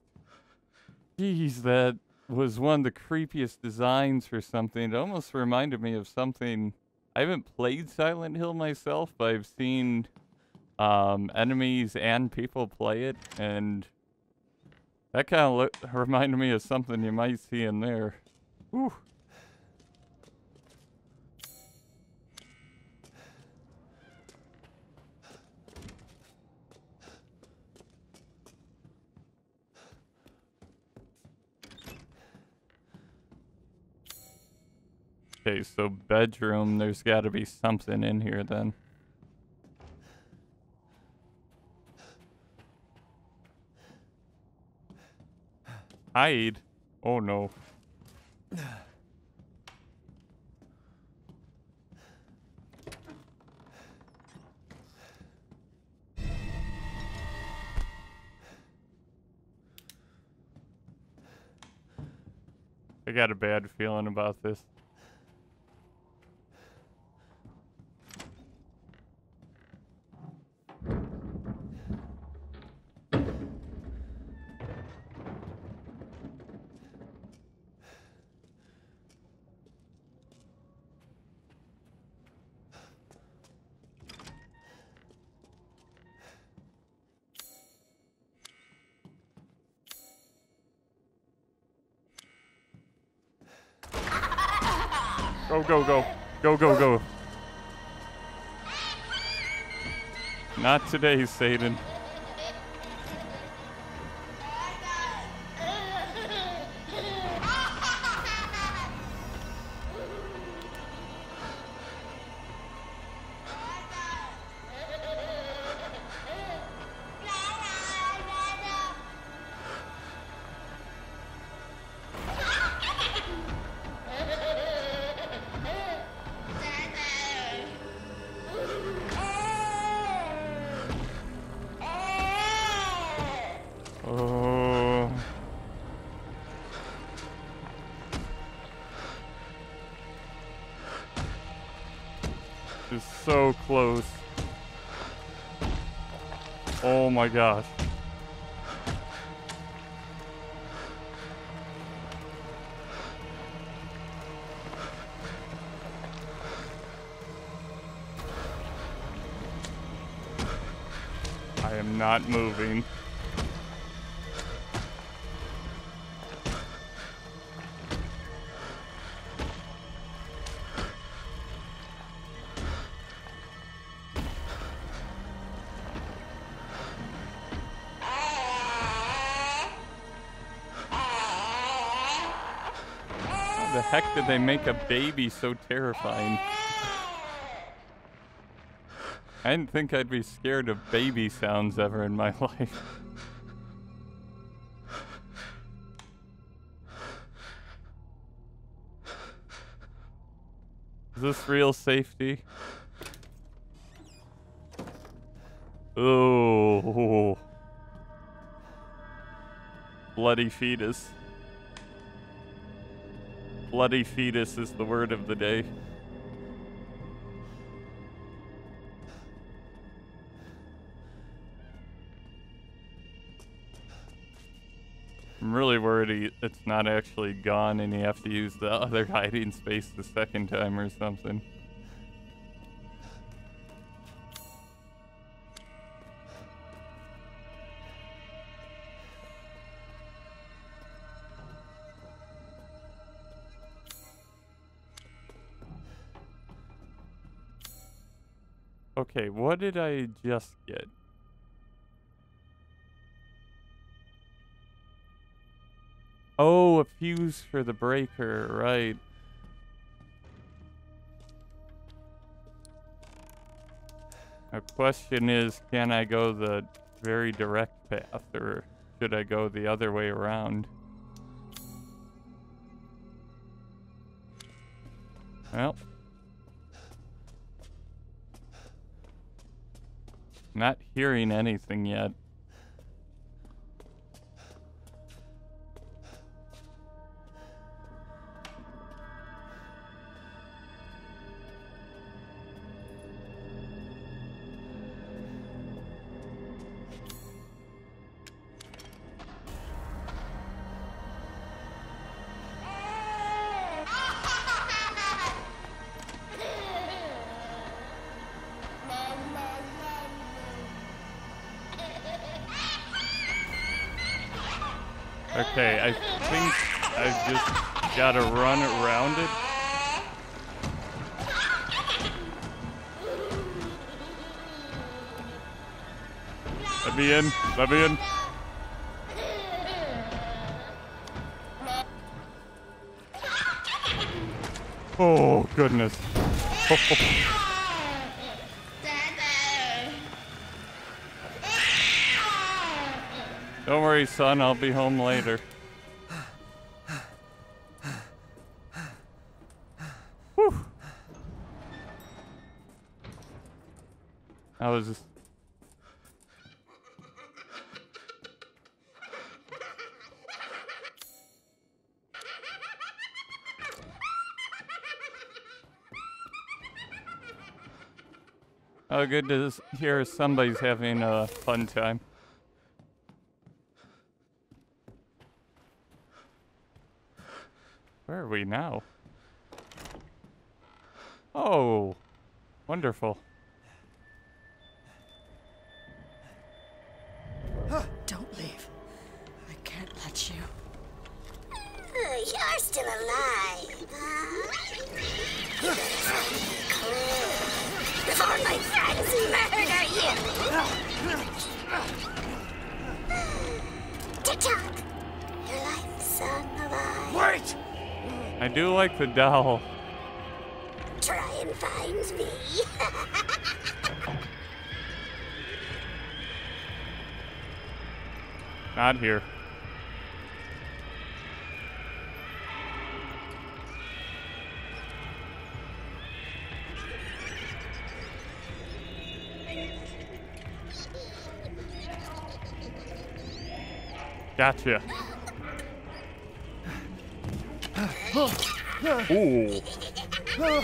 Jeez, that was one of the creepiest designs for something. It almost reminded me of something. I haven't played Silent Hill myself, but I've seen Um, enemies and people play it, and that kind of reminded me of something you might see in there. Whew. Okay, so bedroom, there's got to be something in here then. Hide? Oh no. I got a bad feeling about this. Go, go, go. Go, go, go. Not today, Satan. So close. Oh my gosh. I am not moving. How the heck did they make a baby so terrifying? I didn't think I'd be scared of baby sounds ever in my life. Is this real safety? Oh. Bloody fetus. Bloody fetus is the word of the day. I'm really worried it's not actually gone and you have to use the other hiding space the second time or something. Okay, what did I just get? Oh, a fuse for the breaker, right. My question is, can I go the very direct path, or should I go the other way around? Well. Not hearing anything yet. Okay, I think I've just gotta run around it. Let me in, let me in. Oh, goodness. Oh. Don't worry, son, I'll be home later. Whew. I was just... Oh, good to hear somebody's having a fun time. Where are we now? Oh, wonderful. Don't leave. I can't let you. Oh, you're still alive, huh? Before my friends murder you! Tick-tock! Your life's on the line. Wait! I do like the doll. Try and find me. Not here. Gotcha. Ooh. Everything would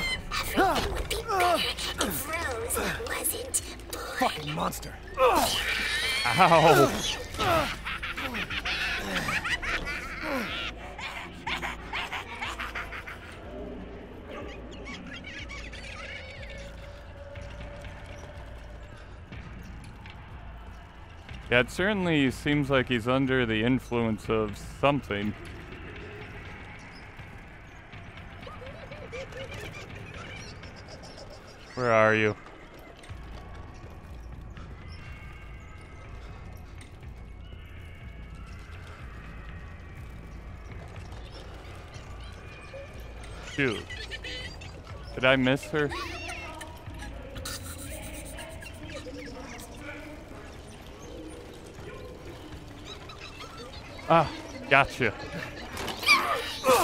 be better if Rose wasn't born. Fucking monster. Ow. Yeah, it certainly seems like he's under the influence of something. Where are you? Shoot. Did I miss her? Ah, gotcha. You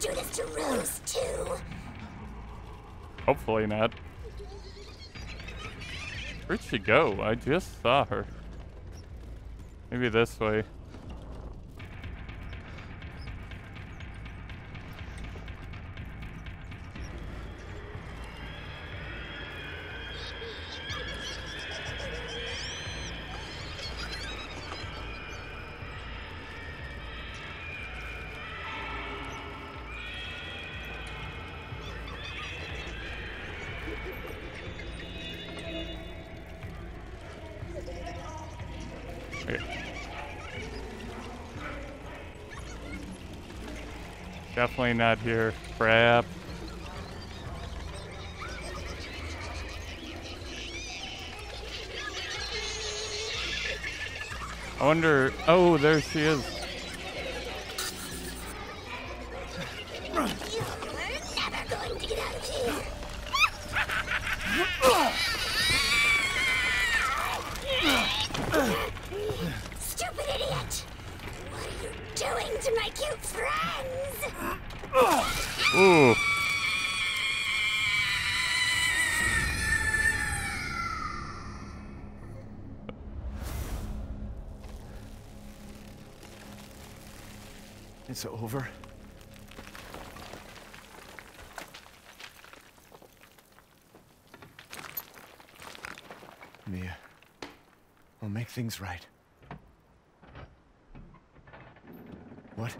do this to Rose too. Hopefully not. Where'd she go? I just saw her. Maybe this way. Definitely not here. Crap. I wonder... Oh, there she is. You're never going to get out of here. Stupid idiot! What are you doing to my cute friend? Ooh. It's over. Mia, I'll make things right. What?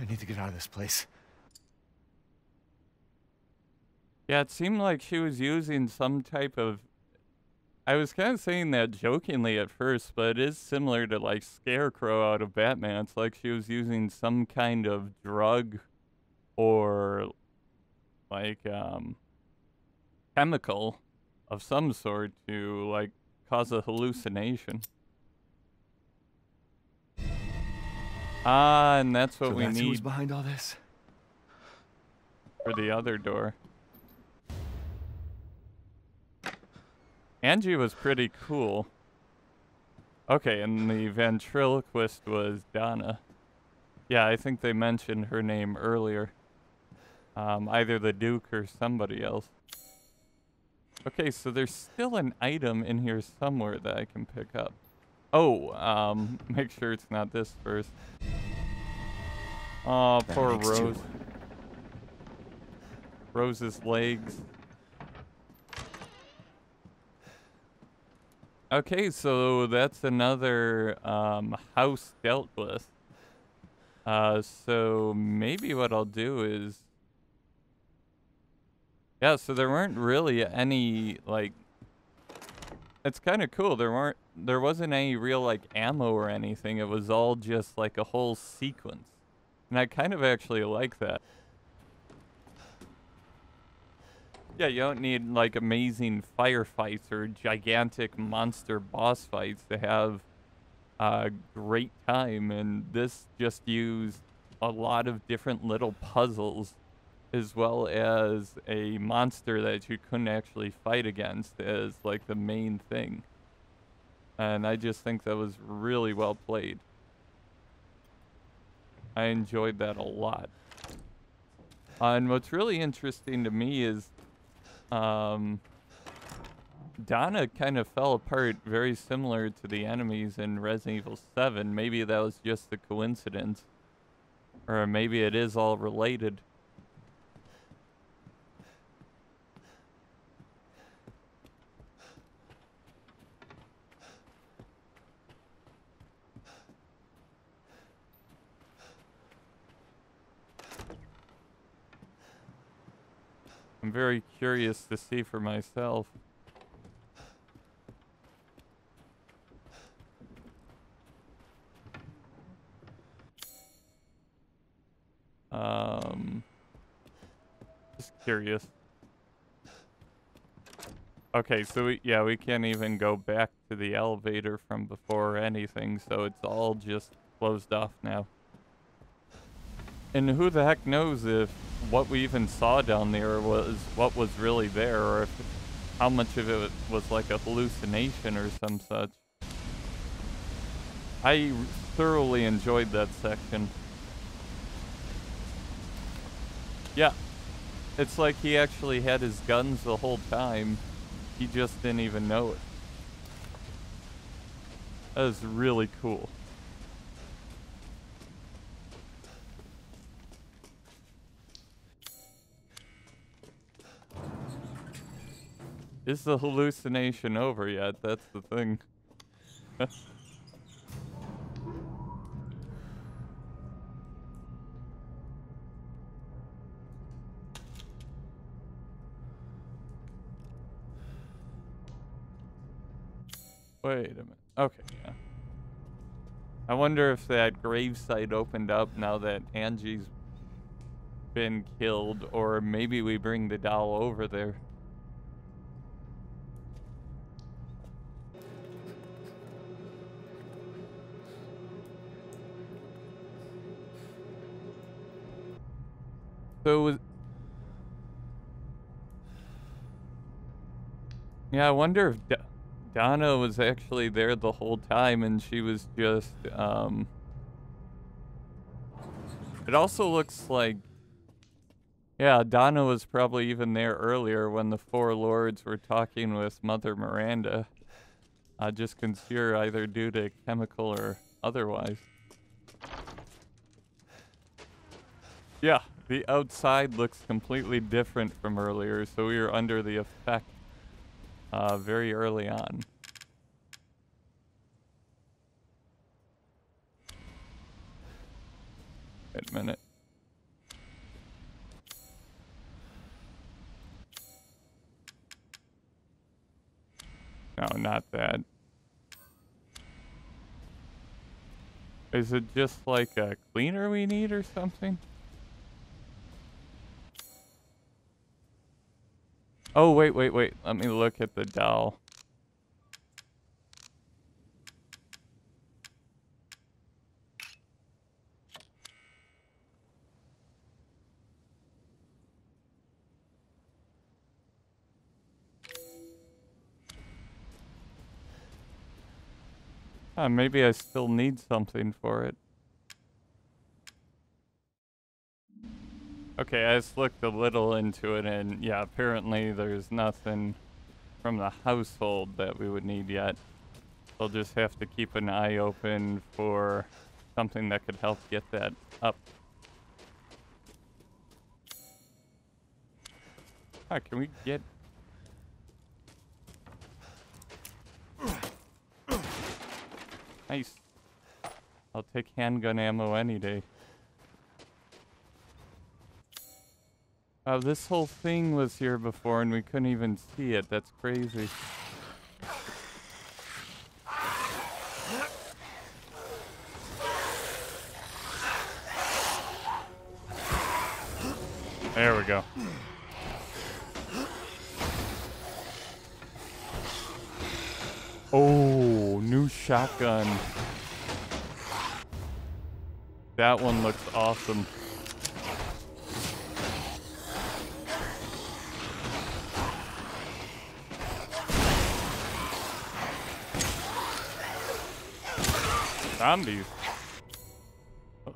I need to get out of this place. Yeah, it seemed like she was using some type of... I was kind of saying that jokingly at first, but it is similar to, like, Scarecrow out of Batman. It's like she was using some kind of drug or, like, um, chemical of some sort to, like, cause a hallucination. Ah, and that's what so we that's need. Who's behind all this? For the other door. Angie was pretty cool. Okay, and the ventriloquist was Donna. Yeah, I think they mentioned her name earlier. Um, either the Duke or somebody else. Okay, so there's still an item in here somewhere that I can pick up. Oh, um, make sure it's not this first. Oh, poor Rose. Two. Rose's legs. Okay, so that's another um, house dealt with. Uh, so maybe what I'll do is... Yeah, so there weren't really any, like... It's kind of cool. There weren't, there wasn't any real, like, ammo or anything. It was all just, like, a whole sequence. And I kind of actually like that. Yeah, you don't need, like, amazing firefights or gigantic monster boss fights to have a great time. And this just used a lot of different little puzzles, as well as a monster that you couldn't actually fight against as, like, the main thing. And I just think that was really well played. I enjoyed that a lot. Uh, and what's really interesting to me is... Um, Donna kind of fell apart very similar to the enemies in Resident Evil seven. Maybe that was just a coincidence. Or maybe it is all related. I'm very curious to see for myself. Um, just curious. Okay, so we, yeah, we can't even go back to the elevator from before or anything, so it's all just closed off now. And who the heck knows if what we even saw down there was what was really there, or if, how much of it was like a hallucination or some such. I thoroughly enjoyed that section. Yeah, it's like he actually had his guns the whole time. He just didn't even know it. That was really cool. Is the hallucination over yet? That's the thing. Wait a minute. Okay, yeah. I wonder if that gravesite opened up now that Angie's been killed, or maybe we bring the doll over there. So it was... Yeah, I wonder if Do Donna was actually there the whole time and she was just, um... It also looks like... Yeah, Donna was probably even there earlier when the four lords were talking with Mother Miranda. Uh, just consider either due to chemical or otherwise. Yeah. The outside looks completely different from earlier, so we were under the effect uh, very early on. Wait a minute. not that. Is it just like a cleaner we need or something? Oh, wait, wait, wait. Let me look at the doll. Uh, maybe I still need something for it. Okay, I just looked a little into it, and yeah, apparently there's nothing from the household that we would need yet. We'll just have to keep an eye open for something that could help get that up. Ah, can we get... Nice. I'll take handgun ammo any day. Wow, this whole thing was here before and we couldn't even see it. That's crazy. There we go. Oh, new shotgun. That one looks awesome. Zombies. Oh.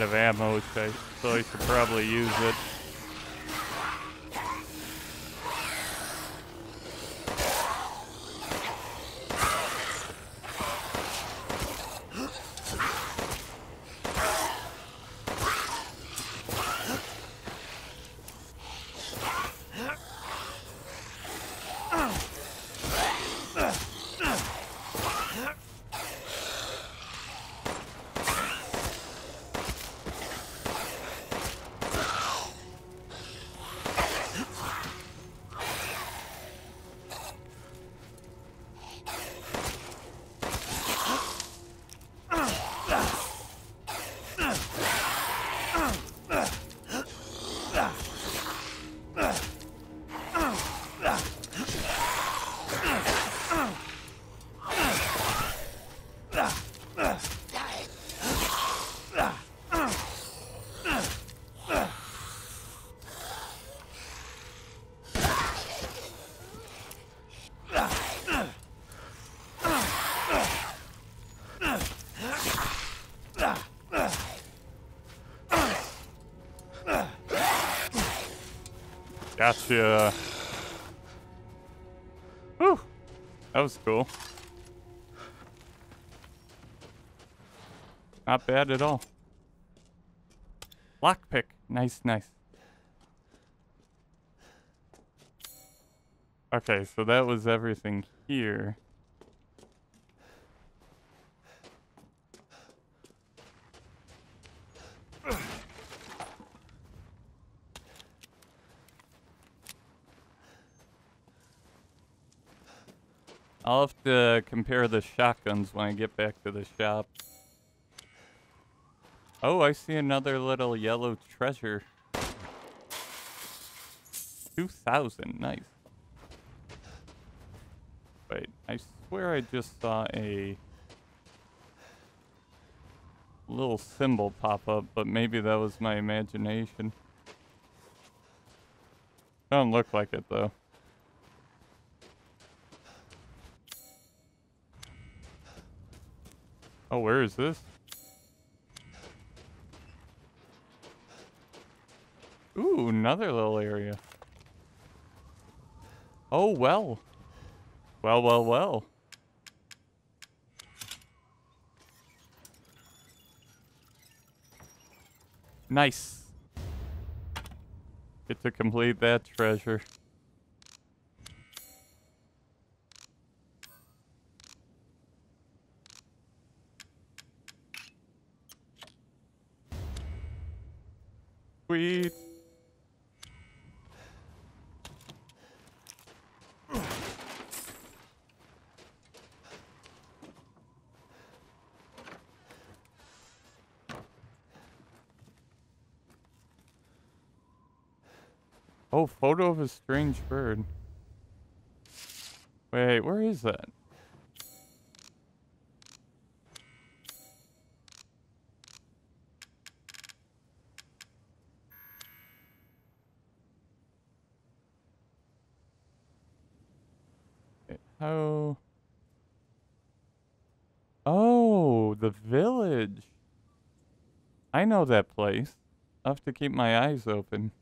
Of ammo, so I should probably use it. Gotcha. Whew. That was cool. Not bad at all. Lockpick. Nice, nice. Okay, so that was everything here. I'll have to compare the shotguns when I get back to the shop. Oh, I see another little yellow treasure. two thousand, nice. Wait, I swear I just saw a little symbol pop up, but maybe that was my imagination. Don't look like it though. Oh, where is this? Ooh, another little area. Oh, well. Well, well, well. Nice. Get to complete that treasure. Sweet. Oh, photo of a strange bird. Wait, where is that? How? Oh, the village. I know that place. I'll have to keep my eyes open.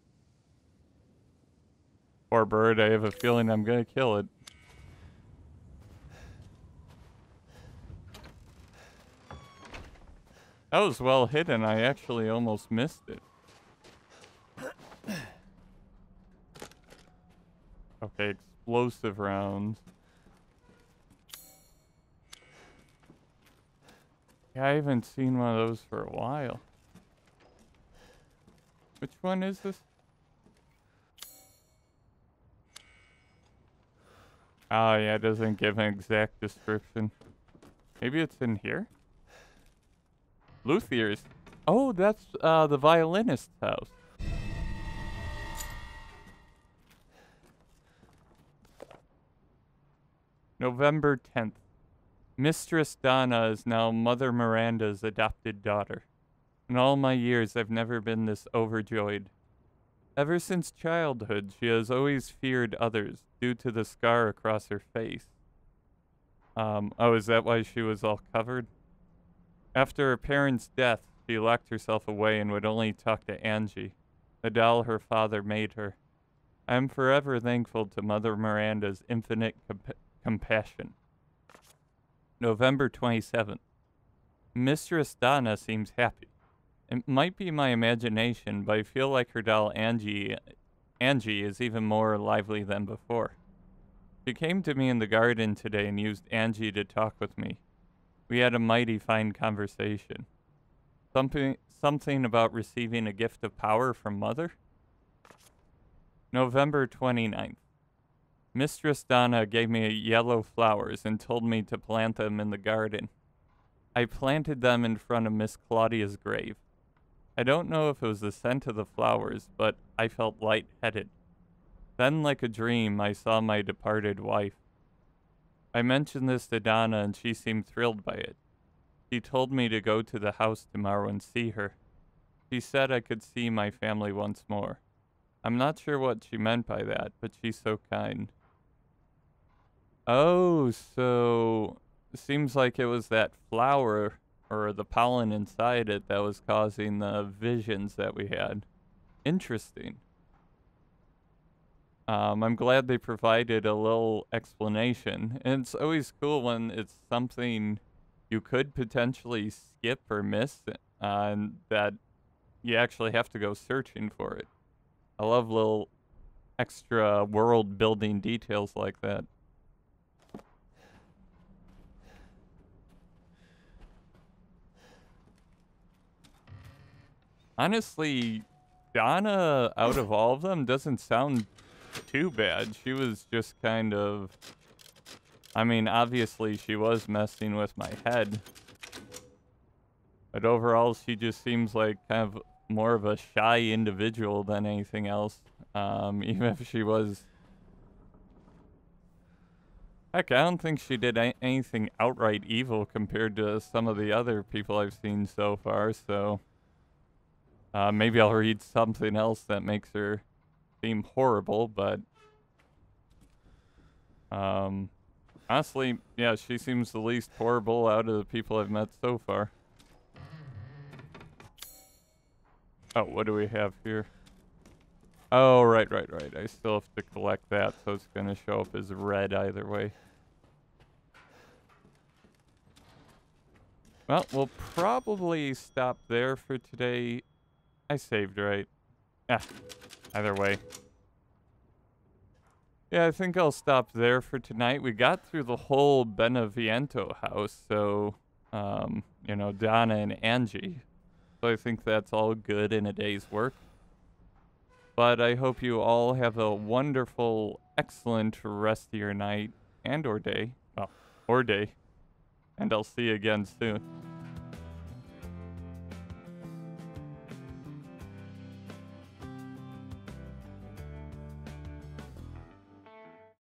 Poor bird, I have a feeling I'm gonna kill it. That was well hidden, I actually almost missed it. Okay, explosive rounds. Yeah, I haven't seen one of those for a while. Which one is this? Oh yeah, it doesn't give an exact description. Maybe it's in here? Luthier's. Oh, that's uh, the violinist's house. November tenth. Mistress Donna is now Mother Miranda's adopted daughter. In all my years, I've never been this overjoyed. Ever since childhood, she has always feared others due to the scar across her face. Um, oh, is that why she was all covered? After her parents' death, she locked herself away and would only talk to Angie, the doll her father made her. I am forever thankful to Mother Miranda's infinite comp compassion. November twenty-seventh. Mistress Donna seems happy. It might be my imagination, but I feel like her doll Angie, Angie is even more lively than before. She came to me in the garden today and used Angie to talk with me. We had a mighty fine conversation. Something, something about receiving a gift of power from Mother? November twenty-ninth. Mistress Donna gave me yellow flowers and told me to plant them in the garden. I planted them in front of Miss Claudia's grave. I don't know if it was the scent of the flowers, but I felt light-headed. Then, like a dream, I saw my departed wife. I mentioned this to Donna, and she seemed thrilled by it. She told me to go to the house tomorrow and see her. She said I could see my family once more. I'm not sure what she meant by that, but she's so kind. Oh, so... seems like it was that flower... or the pollen inside it that was causing the visions that we had. Interesting. Um, I'm glad they provided a little explanation. And it's always cool when it's something you could potentially skip or miss, uh, and that you actually have to go searching for it. I love little extra world-building details like that. Honestly, Donna, out of all of them, doesn't sound too bad. She was just kind of... I mean, obviously, she was messing with my head. But overall, she just seems like kind of more of a shy individual than anything else. Um, even if she was... Heck, I don't think she did anything outright evil compared to some of the other people I've seen so far, so... Uh, maybe I'll read something else that makes her seem horrible, but... Um, honestly, yeah, she seems the least horrible out of the people I've met so far. Oh, what do we have here? Oh, right, right, right. I still have to collect that, so it's going to show up as red either way. Well, we'll probably stop there for today. I saved right. Eh, either way. Yeah, I think I'll stop there for tonight. We got through the whole Beneviento house, so, um, you know, Donna and Angie. So I think that's all good in a day's work. But I hope you all have a wonderful, excellent rest of your night and or day. Well, or day. And I'll see you again soon.